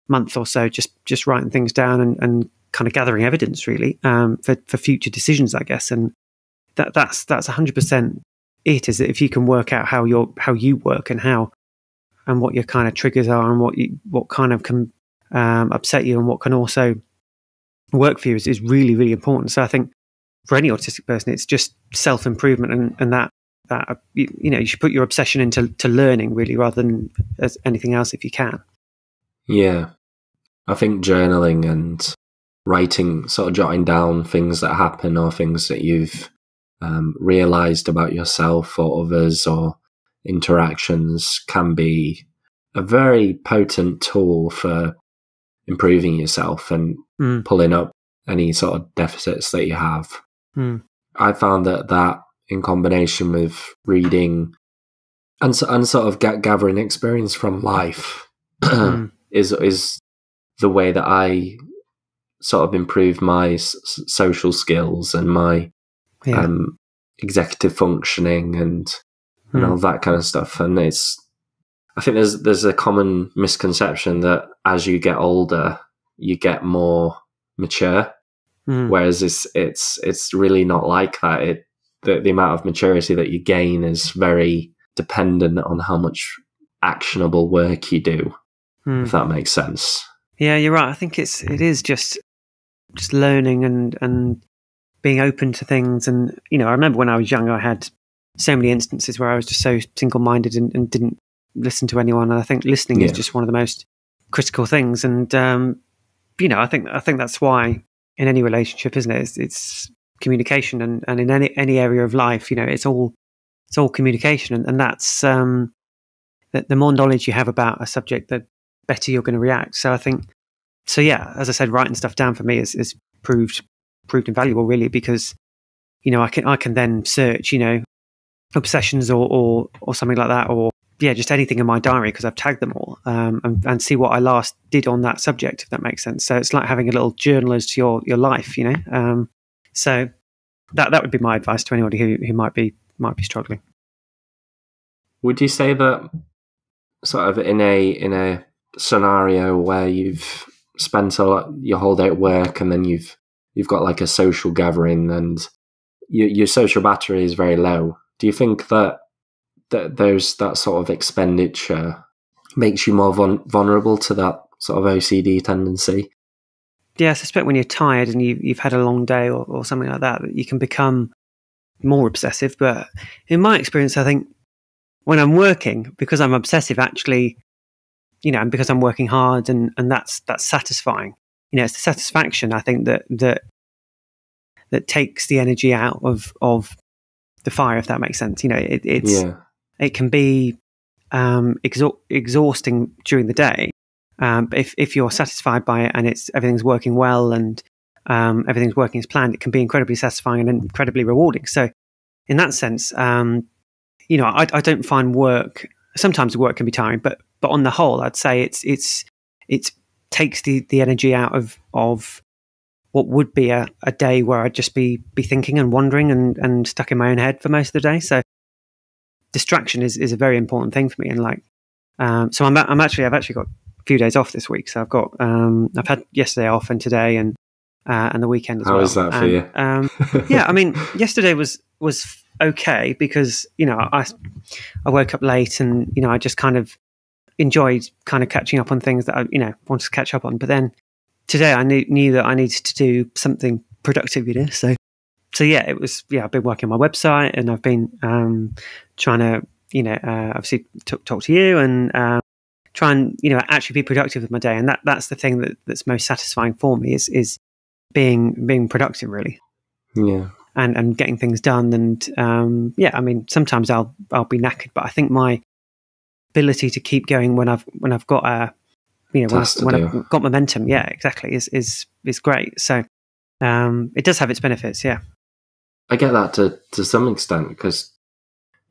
month or so. Just just writing things down and, and kind of gathering evidence, really, um, for for future decisions, I guess. And that that's that's a hundred percent it. Is that if you can work out how you're how you work and how and what your kind of triggers are and what you what kind of can um upset you and what can also work for you is, is really, really important. So I think for any autistic person, it's just self-improvement and, and that that you, you know, you should put your obsession into to learning, really, rather than as anything else if you can. Yeah, I think journaling and writing, sort of jotting down things that happen or things that you've um realized about yourself or others or interactions, can be a very potent tool for improving yourself and mm. pulling up any sort of deficits that you have. Mm. I found that that in combination with reading and, and sort of get, gathering experience from life mm. is, is the way that I sort of improve my s social skills and my yeah. um, executive functioning and, and mm. all that kind of stuff. And it's, I think there's there's a common misconception that as you get older, you get more mature, mm. whereas it's it's it's really not like that. It the, the amount of maturity that you gain is very dependent on how much actionable work you do, mm. if that makes sense. Yeah, you're right. I think it's it is just just learning and and being open to things. And you know, I remember when I was young, I had so many instances where I was just so single-minded and, and didn't listen to anyone, and I think listening yeah. is just one of the most critical things. And um you know, I think I think that's why in any relationship, isn't it, it's, it's communication, and, and in any any area of life, you know, it's all it's all communication. And, and that's um that the more knowledge you have about a subject, the better you're going to react. So I think so yeah, as I said, writing stuff down for me is, is proved proved invaluable, really, because you know, I can I can then search, you know, obsessions or or, or something like that, or yeah, just anything in my diary, because I've tagged them all, um, and, and see what I last did on that subject, if that makes sense. So it's like having a little journal as to your, your life, you know. Um, so that that would be my advice to anybody who, who might be might be struggling. Would you say that sort of in a in a scenario where you've spent a lot, your whole day at work, and then you've you've got like a social gathering, and your your social battery is very low? Do you think that that those that sort of expenditure makes you more vul vulnerable to that sort of O C D tendency? Yeah, I suspect when you're tired and you, you've had a long day or, or something like that, that you can become more obsessive. But in my experience, I think when I'm working, because I'm obsessive, actually, you know, and because I'm working hard, and and that's that's satisfying. You know, it's the satisfaction, I think, that that that takes the energy out of of the fire, if that makes sense. You know, it, it's. Yeah. It can be um, exha exhausting during the day, um, but if, if you're satisfied by it and it's everything's working well and um, everything's working as planned, it can be incredibly satisfying and incredibly rewarding. So in that sense, um, you know, I, I don't find work, sometimes work can be tiring, but but on the whole, I'd say it's it's it takes the, the energy out of, of what would be a, a day where I'd just be, be thinking and wandering and, and stuck in my own head for most of the day. So distraction is, is a very important thing for me. And like, um, so I'm, I'm actually, I've actually got a few days off this week. So I've got, um, I've had yesterday off and today, and uh, and the weekend as well. How is that for you? Um, yeah, I mean, yesterday was was okay because, you know, I I woke up late and, you know, I just kind of enjoyed kind of catching up on things that I, you know, wanted to catch up on. But then today I knew, knew that I needed to do something productive, you know, so. So yeah, it was, yeah, I've been working on my website and I've been um, trying to, you know, uh, obviously t- talk to you and uh, try and, you know, actually be productive with my day. And that that's the thing that, that's most satisfying for me is is being being productive, really. Yeah. And and getting things done. And um, yeah, I mean, sometimes I'll I'll be knackered, but I think my ability to keep going when I've when I've got a, you know, when, when I've got momentum, yeah, exactly, is is is great. So um, it does have its benefits, yeah. I get that to, to some extent, because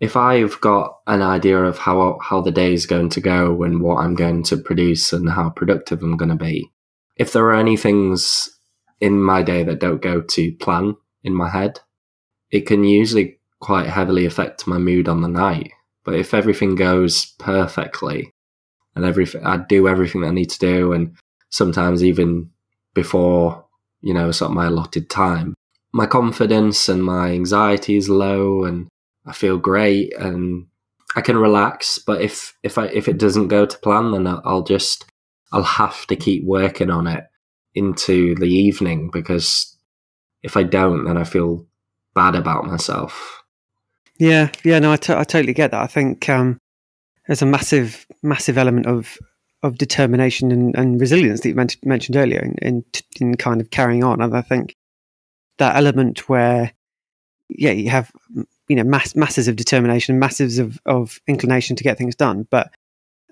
if I've got an idea of how how the day is going to go and what I'm going to produce and how productive I'm going to be, if there are any things in my day that don't go to plan in my head, it can usually quite heavily affect my mood on the night. But if everything goes perfectly and everything, I do everything that I need to do, and sometimes even before, you know, sort of my allotted time, my confidence and my anxiety is low and I feel great and I can relax. But if, if I, if it doesn't go to plan, then I'll just, I'll have to keep working on it into the evening, because if I don't, then I feel bad about myself. Yeah. Yeah. No, I, t- I totally get that. I think, um, there's a massive, massive element of, of determination and, and resilience that you men- mentioned earlier in, in, in kind of carrying on. And I think, that element where, yeah, you have, you know, mass, masses of determination, masses of, of inclination to get things done. But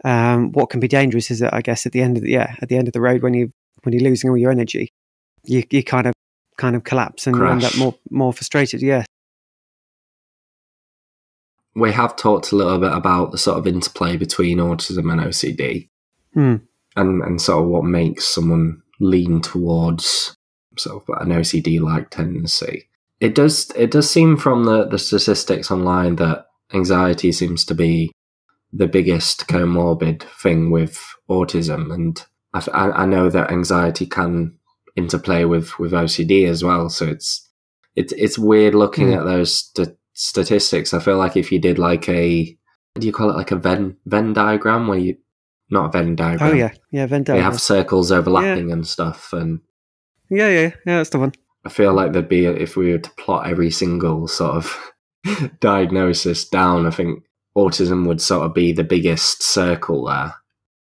um, what can be dangerous is that, I guess, at the end of the yeah, at the end of the road, when you when you're losing all your energy, you you kind of kind of collapse and Crash. End up more more frustrated. Yeah, we have talked a little bit about the sort of interplay between autism and O C D, hmm. and and sort of what makes someone lean towards sort of an O C D-like tendency. It does it does seem from the, the statistics online that anxiety seems to be the biggest comorbid thing with autism, and I, I know that anxiety can interplay with, with O C D as well. So it's it's it's weird looking mm. at those st- statistics. I feel like if you did like a do you call it like a Venn Venn diagram where you not a Venn diagram. Oh yeah, yeah, Venn diagram. You have circles overlapping yeah. and stuff and. Yeah, yeah, yeah, that's the one. I feel like there'd be, if we were to plot every single sort of diagnosis down, I think autism would sort of be the biggest circle there.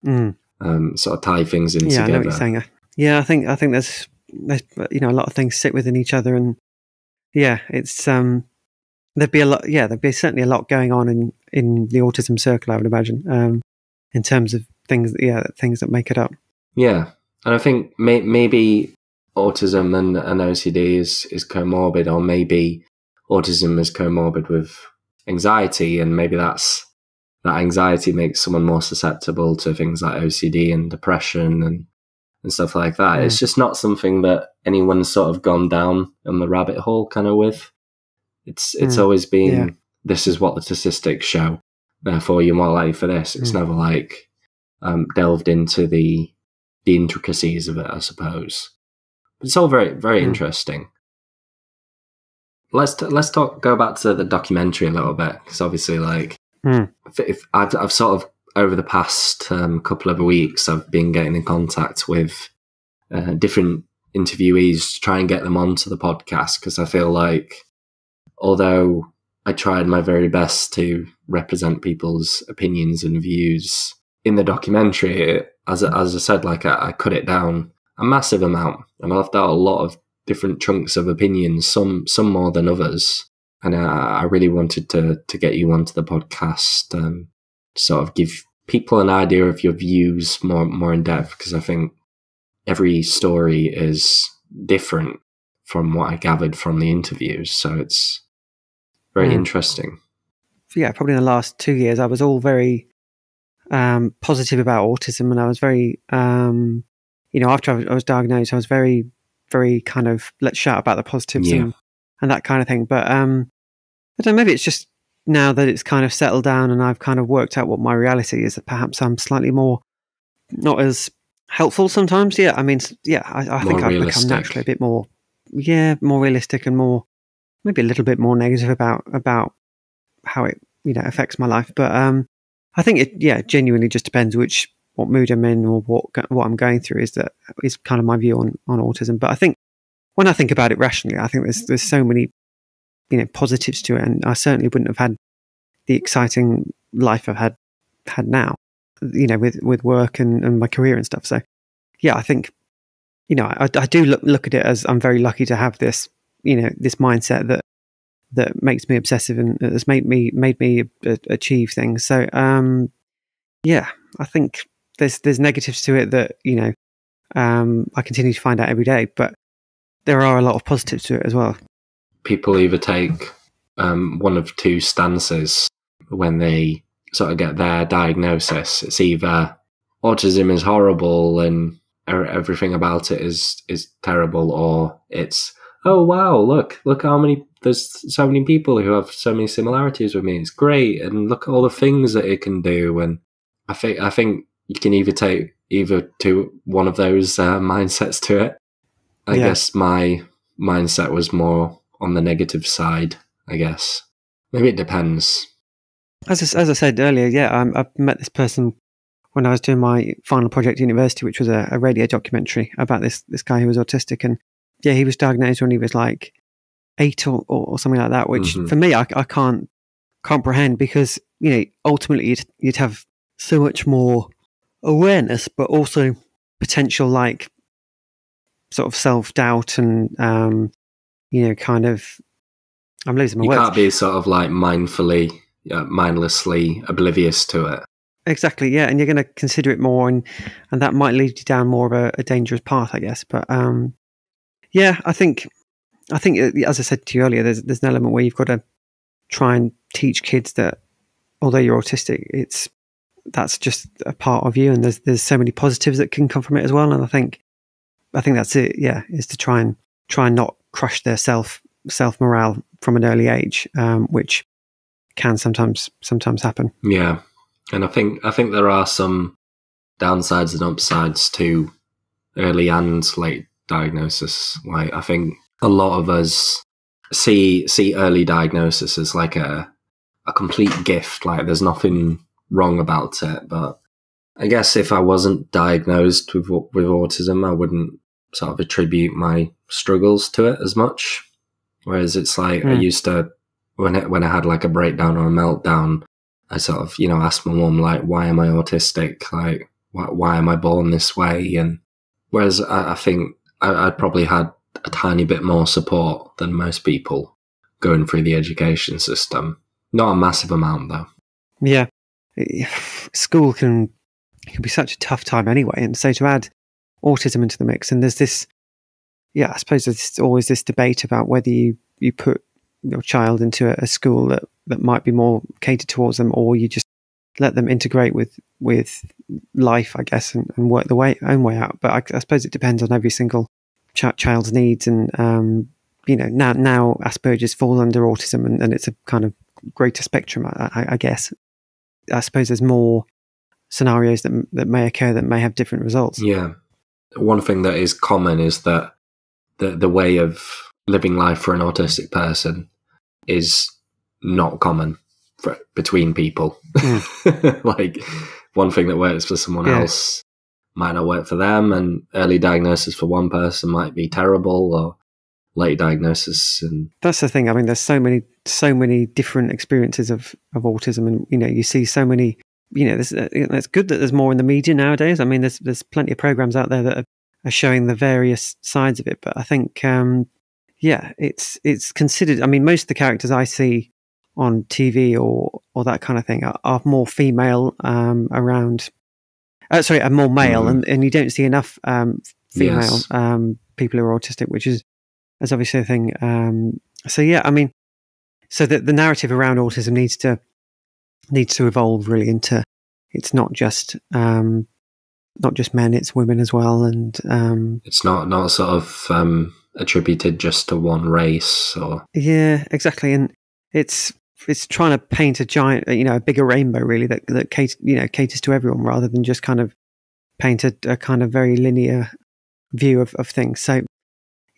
Mm. Um, sort of tie things in yeah, together. Yeah, I know what you're saying. Yeah, I think, I think there's, there's, you know, a lot of things sit within each other and yeah, it's, um, there'd be a lot, yeah, there'd be certainly a lot going on in, in the autism circle, I would imagine, um, in terms of things, yeah, things that make it up. Yeah, and I think may- maybe... autism and, and O C D is, is comorbid, or maybe autism is comorbid with anxiety, and maybe that's that anxiety makes someone more susceptible to things like O C D and depression and, and stuff like that. Mm. It's just not something that anyone's sort of gone down in the rabbit hole kind of with. It's it's mm. always been, yeah. This is what the statistics show, therefore you're more likely for this. It's mm. never like um, delved into the the intricacies of it, I suppose. It's all very, very mm. interesting. Let's t- let's talk. Go back to the documentary a little bit, because obviously, like, mm. if, if I've, I've sort of over the past um, couple of weeks, I've been getting in contact with uh, different interviewees to try and get them onto the podcast, because I feel like, although I tried my very best to represent people's opinions and views in the documentary, it, as as I said, like I, I cut it down a massive amount. And I left out a lot of different chunks of opinions, some some more than others. And I, I really wanted to to get you onto the podcast, um, to sort of give people an idea of your views more more in depth, because I think every story is different from what I gathered from the interviews. So it's very mm. interesting. Yeah, probably in the last two years, I was all very um, positive about autism, and I was very... Um, You know, after I was diagnosed, I was very, very kind of, let's shout about the positives yeah. and, and that kind of thing. But um, I don't know, maybe it's just now that it's kind of settled down and I've kind of worked out what my reality is, that perhaps I'm slightly more, not as helpful sometimes. Yeah, I mean, yeah, I, I think I've become naturally a bit more, yeah, more realistic and more, maybe a little bit more negative about about how it, you know, affects my life. But um, I think it, yeah, genuinely just depends which what mood I'm in or what what I'm going through is that is kind of my view on on autism. But I think when I think about it rationally, I think there's there's so many, you know, positives to it, and I certainly wouldn't have had the exciting life I've had had now, you know, with with work and, and my career and stuff. So yeah, I think, you know, I, I do look look at it as I'm very lucky to have this, you know, this mindset that that makes me obsessive and has made me made me achieve things. So um, yeah, I think there's there's negatives to it that, you know, um, I continue to find out every day, but there are a lot of positives to it as well. People either take um, one of two stances when they sort of get their diagnosis. It's either autism is horrible and everything about it is is terrible, or it's, oh wow, look look how many, there's so many people who have so many similarities with me, it's great, and look at all the things that it can do. And I think I think you can either take either to one of those uh, mindsets to it. I yeah. guess my mindset was more on the negative side, I guess. Maybe it depends. As I, as I said earlier, yeah, um, I met this person when I was doing my final project at university, which was a, a radio documentary about this this guy who was autistic. And yeah, he was diagnosed when he was like eight or, or, or something like that, which mm-hmm. for me, I, I can't comprehend, because, you know, ultimately you'd, you'd have so much more awareness, but also potential like sort of self-doubt and, um, you know, kind of, I'm losing my you words. You can't be sort of like mindfully... Uh, mindlessly oblivious to it. Exactly, yeah, and you're going to consider it more, and and that might lead you down more of a, a dangerous path, I guess. But um yeah, I think I think as I said to you earlier, there's there's an element where you've got to try and teach kids that although you're autistic, it's that's just a part of you, and there's there's so many positives that can come from it as well. And I think I think that's it, yeah, is to try and try and not crush their self self morale from an early age, um which can sometimes sometimes happen. Yeah, and I think I think there are some downsides and upsides to early and late diagnosis. Like I think a lot of us see see early diagnosis as like a a complete gift. Like there's nothing wrong about it. But I guess if I wasn't diagnosed with with autism, I wouldn't sort of attribute my struggles to it as much. Whereas it's like mm. I used to. When it, when I had like a breakdown or a meltdown, I sort of, you know, asked my mum, like, why am I autistic? Like, why, why am I born this way? And whereas I, I think I, I probably had a tiny bit more support than most people going through the education system. Not a massive amount, though. Yeah. School can, can be such a tough time anyway. And so to add autism into the mix, and there's this, yeah, I suppose there's always this debate about whether you, you put your child into a school that that might be more catered towards them, or you just let them integrate with with life, I guess, and, and work their way own way out. But I, I suppose it depends on every single ch child's needs. And um, you know, now now Asperger's fall under autism, and, and it's a kind of greater spectrum, I, I guess. I suppose there's more scenarios that that may occur that may have different results. Yeah, one thing that is common is that the the way of living life for an autistic person is not common for, between people. Mm. Like one thing that works for someone yeah. else might not work for them, and early diagnosis for one person might be terrible, or late diagnosis. And that's the thing. I mean, there's so many, so many different experiences of of autism, and you know, you see so many. You know, this uh, it's good that there's more in the media nowadays. I mean, there's there's plenty of programs out there that are, are showing the various sides of it. But I think. Um, Yeah, it's it's considered. I mean, most of the characters I see on T V or or that kind of thing are, are more female um, around. Uh, sorry, are more male, mm. and and you don't see enough um, female yes. um, people who are autistic, which is is obviously a thing. Um, so yeah, I mean, so that the narrative around autism needs to needs to evolve really into. It's not just um, not just men; it's women as well, and um, it's not not sort of. Um... attributed just to one race or yeah exactly and it's it's trying to paint a giant, you know, a bigger rainbow really that that caters, you know, caters to everyone rather than just kind of paint a, a kind of very linear view of, of things. So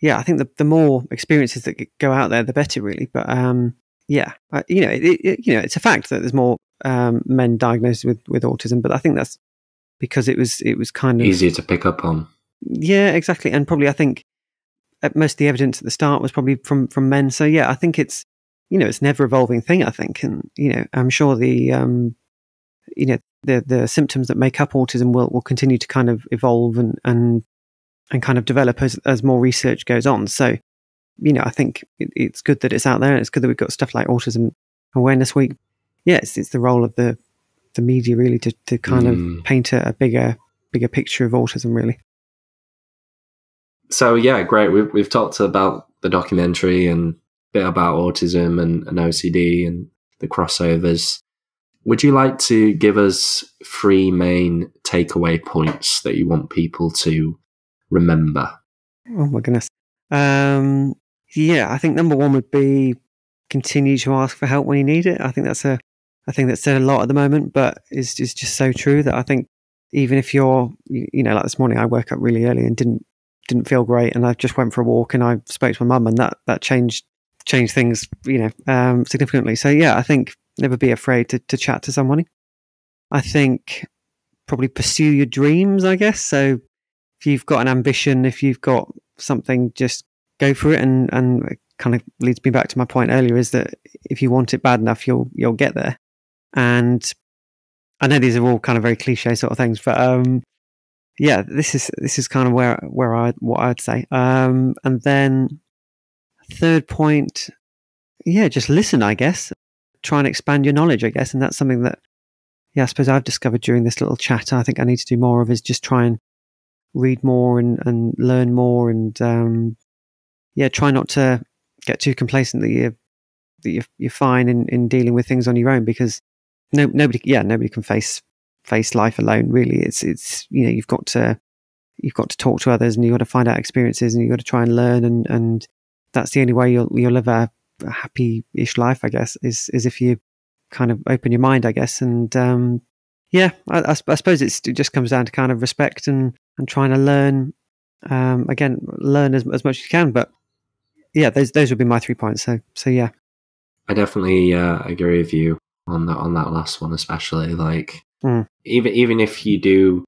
yeah, I think the, the more experiences that go out there, the better, really. But um, yeah, I, you know, it, it, you know, it's a fact that there's more um, men diagnosed with, with autism, but I think that's because it was it was kind of easier to pick up on. Yeah, exactly, and probably I think most of the evidence at the start was probably from from men. So yeah, I think it's you know it's an ever evolving thing. I think, and you know, I'm sure the um, you know the the symptoms that make up autism will will continue to kind of evolve and and. and kind of develop as, as more research goes on. So, you know, I think it, it's good that it's out there, and it's good that we've got stuff like Autism Awareness Week. Yes, it's, it's the role of the, the media really to, to kind mm. of paint a, a bigger bigger picture of autism, really. So, yeah, great. We've, we've talked about the documentary and a bit about autism and, and O C D and the crossovers. Would you like to give us three main takeaway points that you want people to remember? Oh my goodness. Um yeah, I think number one would be continue to ask for help when you need it. I think that's a I think that's said a lot at the moment, but it's, it's just so true that I think even if you're you know, like this morning I woke up really early and didn't didn't feel great, and I just went for a walk and I spoke to my mum, and that that changed changed things, you know, um significantly. So yeah, I think never be afraid to, to chat to somebody. I think probably pursue your dreams, I guess. So if you've got an ambition, if you've got something, just go for it. And, and it kind of leads me back to my point earlier, is that if you want it bad enough, you'll you'll get there. And I know these are all kind of very cliche sort of things, but um, yeah, this is this is kind of where where I what I'd say. Um, and then third point, yeah, just listen, I guess. Try and expand your knowledge, I guess. And that's something that, yeah, I suppose I've discovered during this little chat. I think I need to do more of is just try and read more and, and learn more, and um, yeah, try not to get too complacent that you're that you're, you're fine in, in dealing with things on your own, because no nobody yeah nobody can face face life alone, really. It's it's you know you've got to you've got to talk to others, and you've got to find out experiences, and you've got to try and learn, and and that's the only way you'll you'll live a, a happy-ish life, I guess, is is if you kind of open your mind, I guess, and um, yeah, I, I, I suppose it's, it just comes down to kind of respect and. And trying to learn, um, again, learn as, as much as you can. But yeah, those those would be my three points. So so yeah, I definitely uh, agree with you on that on that last one, especially. Like mm. even even if you do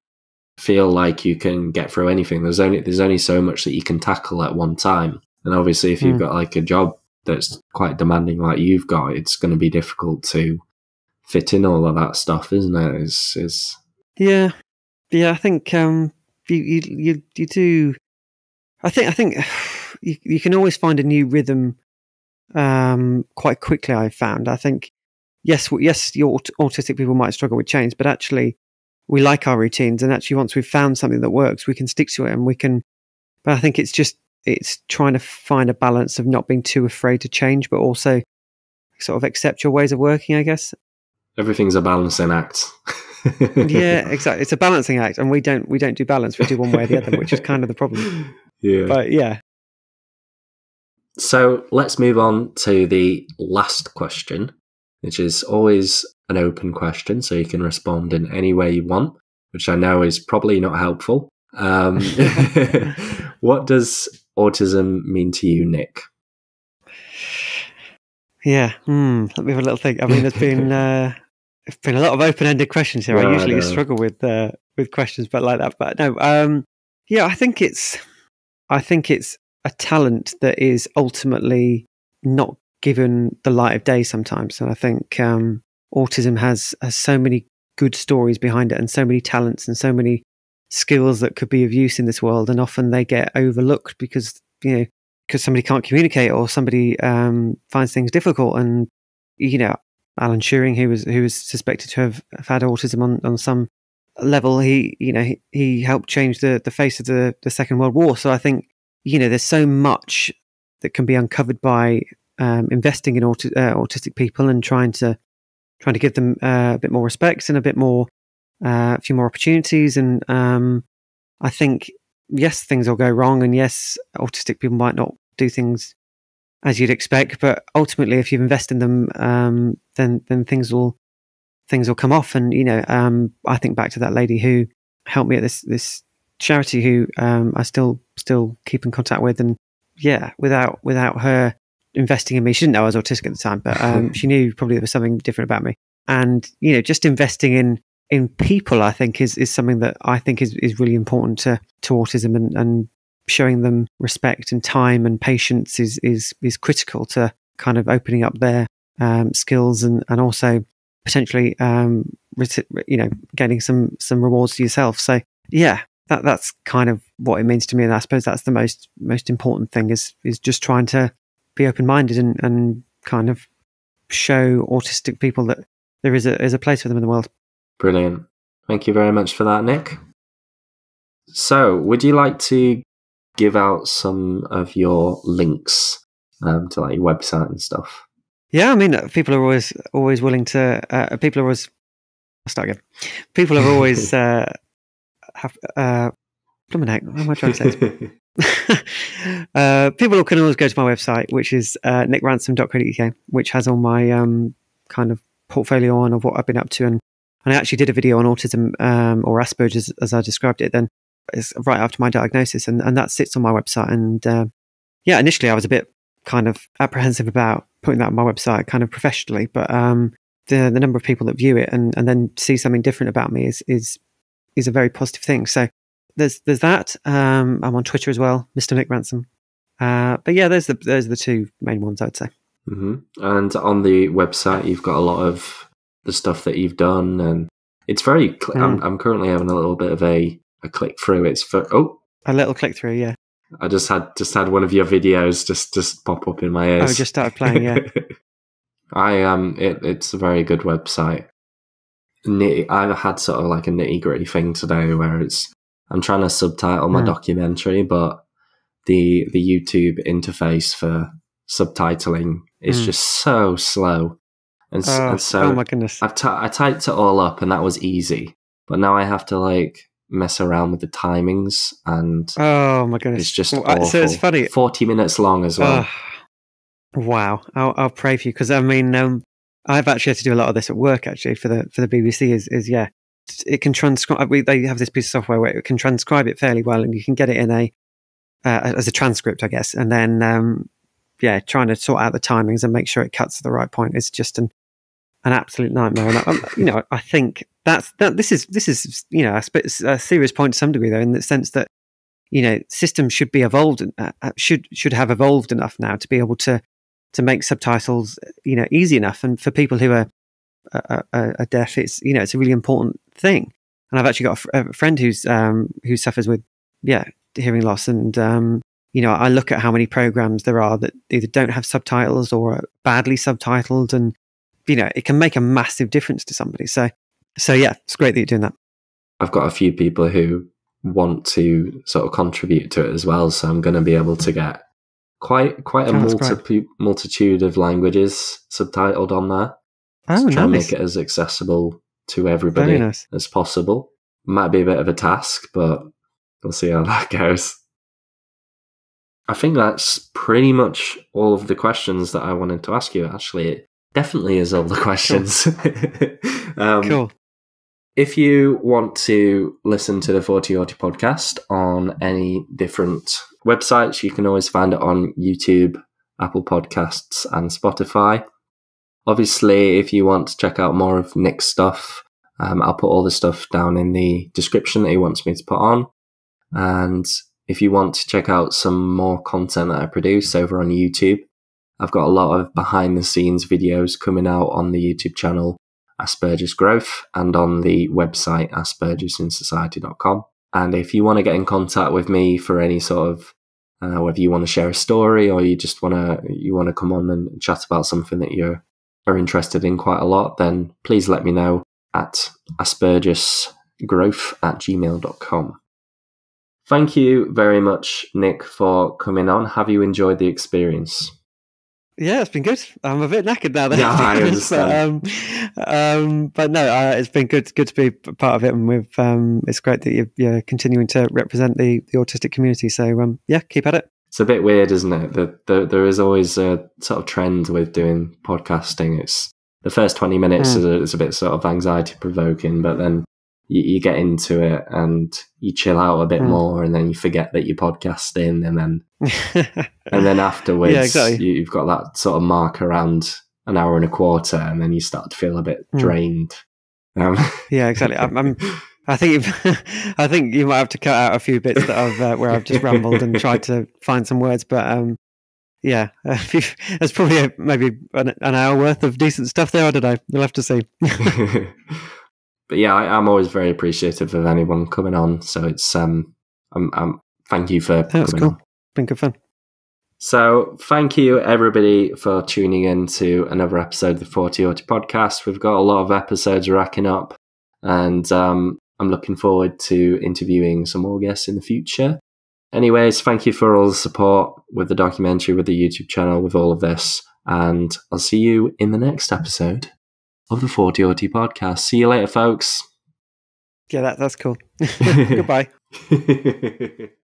feel like you can get through anything, there's only there's only so much that you can tackle at one time. And obviously, if you've mm. got like a job that's quite demanding, like you've got, it's going to be difficult to fit in all of that stuff, isn't it? It's, it's... Yeah, yeah, I think. Um, You, you you you do. I think I think you you can always find a new rhythm um, quite quickly. I've found. I think yes well, yes your aut autistic people might struggle with change, but actually we like our routines, and actually once we've found something that works, we can stick to it, and we can. But I think it's just it's trying to find a balance of not being too afraid to change, but also sort of accept your ways of working, I guess. Everything's a balancing act. Yeah, exactly. It's a balancing act, and we don't we don't do balance. We do one way or the other, which is kind of the problem. Yeah. But yeah. So let's move on to the last question, which is always an open question, so you can respond in any way you want, which I know is probably not helpful. Um, what does autism mean to you, Nick? Yeah. Mm, let me have a little think. I mean, there's been. Uh, There's been a lot of open-ended questions here. No, I usually no. struggle with uh, with questions, but like that. But no, um, yeah, I think it's, I think it's a talent that is ultimately not given the light of day sometimes. And I think um, autism has has so many good stories behind it, and so many talents, and so many skills that could be of use in this world. And often they get overlooked because you know because somebody can't communicate, or somebody um, finds things difficult, and you know. Alan Turing, who was who was suspected to have, have had autism on, on some level, he you know he, he helped change the the face of the the Second World War. So I think you know there's so much that can be uncovered by um, investing in aut uh, autistic people and trying to trying to give them uh, a bit more respect and a bit more uh, a few more opportunities. And um, I think yes, things will go wrong, and yes, autistic people might not do things as you'd expect, but ultimately, if you invest in them, um, then then things will things will come off. And you know, um, I think back to that lady who helped me at this this charity who um, I still still keep in contact with. And yeah, without without her investing in me, she didn't know I was autistic at the time, but um, she knew probably there was something different about me. And you know, just investing in in people, I think, is is something that I think is is really important to to autism, and and showing them respect and time and patience is is is critical to kind of opening up their um, skills, and and also potentially um, you know, gaining some some rewards to yourself. So yeah, that that's kind of what it means to me, and I suppose that's the most most important thing is is just trying to be open-minded and and kind of show autistic people that there is a is a place for them in the world. Brilliant. Thank you very much for that, Nick. So would you like to give out some of your links um, to like your website and stuff? Yeah, I mean, people are always always willing to. Uh, people are always. I'll start again. People are always uh, have. Uh, what am I trying to say? uh, people can always go to my website, which is uh, nick ransom dot co dot u k, which has all my um, kind of portfolio on of what I've been up to, and and I actually did a video on autism um, or Asperger's as I described it. Then it's right after my diagnosis, and and that sits on my website. And uh, yeah, initially I was a bit kind of apprehensive about putting that on my website kind of professionally, but um the the number of people that view it and and then see something different about me is is is a very positive thing. So there's there's that. um I'm on Twitter as well, Mister Nick Ransom. Uh but yeah, there's the those are the two main ones, I'd say. Mm-hmm. And on the website you've got a lot of the stuff that you've done, and it's very cl mm. I'm, I'm currently having a little bit of a a click through. It's for oh a little click through. Yeah, I just had just had one of your videos just just pop up in my ears. I just started playing, yeah. I um, it, it's a very good website. I had sort of like a nitty gritty thing today where it's I'm trying to subtitle my mm. documentary, but the the YouTube interface for subtitling is mm. just so slow, and, oh, and so oh my goodness, I've I typed it all up and that was easy, but now I have to like mess around with the timings, and oh my goodness, it's just well, awful. So it's funny, forty minutes long as well. Uh, wow, I'll, I'll pray for you, because I mean, um, I've actually had to do a lot of this at work actually for the for the B B C. Is is yeah, it can transcribe. We, they have this piece of software where it can transcribe it fairly well, and you can get it in a uh, as a transcript, I guess. And then um, yeah, trying to sort out the timings and make sure it cuts to the right point is just an an absolute nightmare. And I, you know, I think that's that this is this is you know a serious point to some degree, though, in the sense that you know systems should be evolved uh, should should have evolved enough now to be able to to make subtitles you know easy enough, and for people who are uh, uh, are deaf, it's you know it's a really important thing. And I've actually got a, fr a friend who's um who suffers with yeah hearing loss, and um you know I look at how many programs there are that either don't have subtitles or are badly subtitled, and you know it can make a massive difference to somebody. So So yeah, it's great that you're doing that. I've got a few people who want to sort of contribute to it as well, so I'm going to be able to get quite quite a oh, multi multitude of languages subtitled on there. Oh, nice. Try and make it as accessible to everybody nice. as possible. Might be a bit of a task, but we'll see how that goes. I think that's pretty much all of the questions that I wanted to ask you. Actually, it definitely is all the questions. Cool. um, cool. If you want to listen to the Thoughty Auti podcast on any different websites, you can always find it on YouTube, Apple Podcasts, and Spotify. Obviously, if you want to check out more of Nick's stuff, um, I'll put all the stuff down in the description that he wants me to put on. And if you want to check out some more content that I produce over on YouTube, I've got a lot of behind-the-scenes videos coming out on the YouTube channel Asperger's Growth and on the website aspergers in society dot com. And if you want to get in contact with me for any sort of, uh, whether you want to share a story or you just want to you want to come on and chat about something that you are interested in quite a lot, then please let me know at aspergersgrowth at gmail dot com. Thank you very much, Nick, for coming on. Have you enjoyed the experience? Yeah, it's been good. I'm a bit knackered now. Yeah, I understand. But, um, um, but no, uh, it's been good. Good to be part of it, and we've. Um, it's great that you're, you're continuing to represent the the autistic community. So um, yeah, keep at it. It's a bit weird, isn't it? That the, there is always a sort of trend with doing podcasting. It's the first twenty minutes mm. is a, it's a bit sort of anxiety provoking, but then you, you get into it and you chill out a bit mm. more, and then you forget that you're podcasting, and then and then afterwards yeah, exactly. you, you've got that sort of mark around an hour and a quarter, and then you start to feel a bit mm. drained. Um, yeah, exactly. I'm, I'm, I think I think you might have to cut out a few bits that I've uh, where I've just rambled and tried to find some words, but. Um, Yeah, uh, that's probably a, maybe an, an hour worth of decent stuff there. I don't know. You'll have to see. But yeah, I, I'm always very appreciative of anyone coming on. So it's um, I'm, I'm thank you for yeah, coming. That's cool. On. Been good fun. So thank you everybody for tuning in to another episode of the Thoughty Auti Podcast. We've got a lot of episodes racking up, and um, I'm looking forward to interviewing some more guests in the future. Anyways, thank you for all the support with the documentary, with the YouTube channel, with all of this. And I'll see you in the next episode of the Thoughty Auti Podcast. See you later, folks. Yeah, that, that's cool. Goodbye.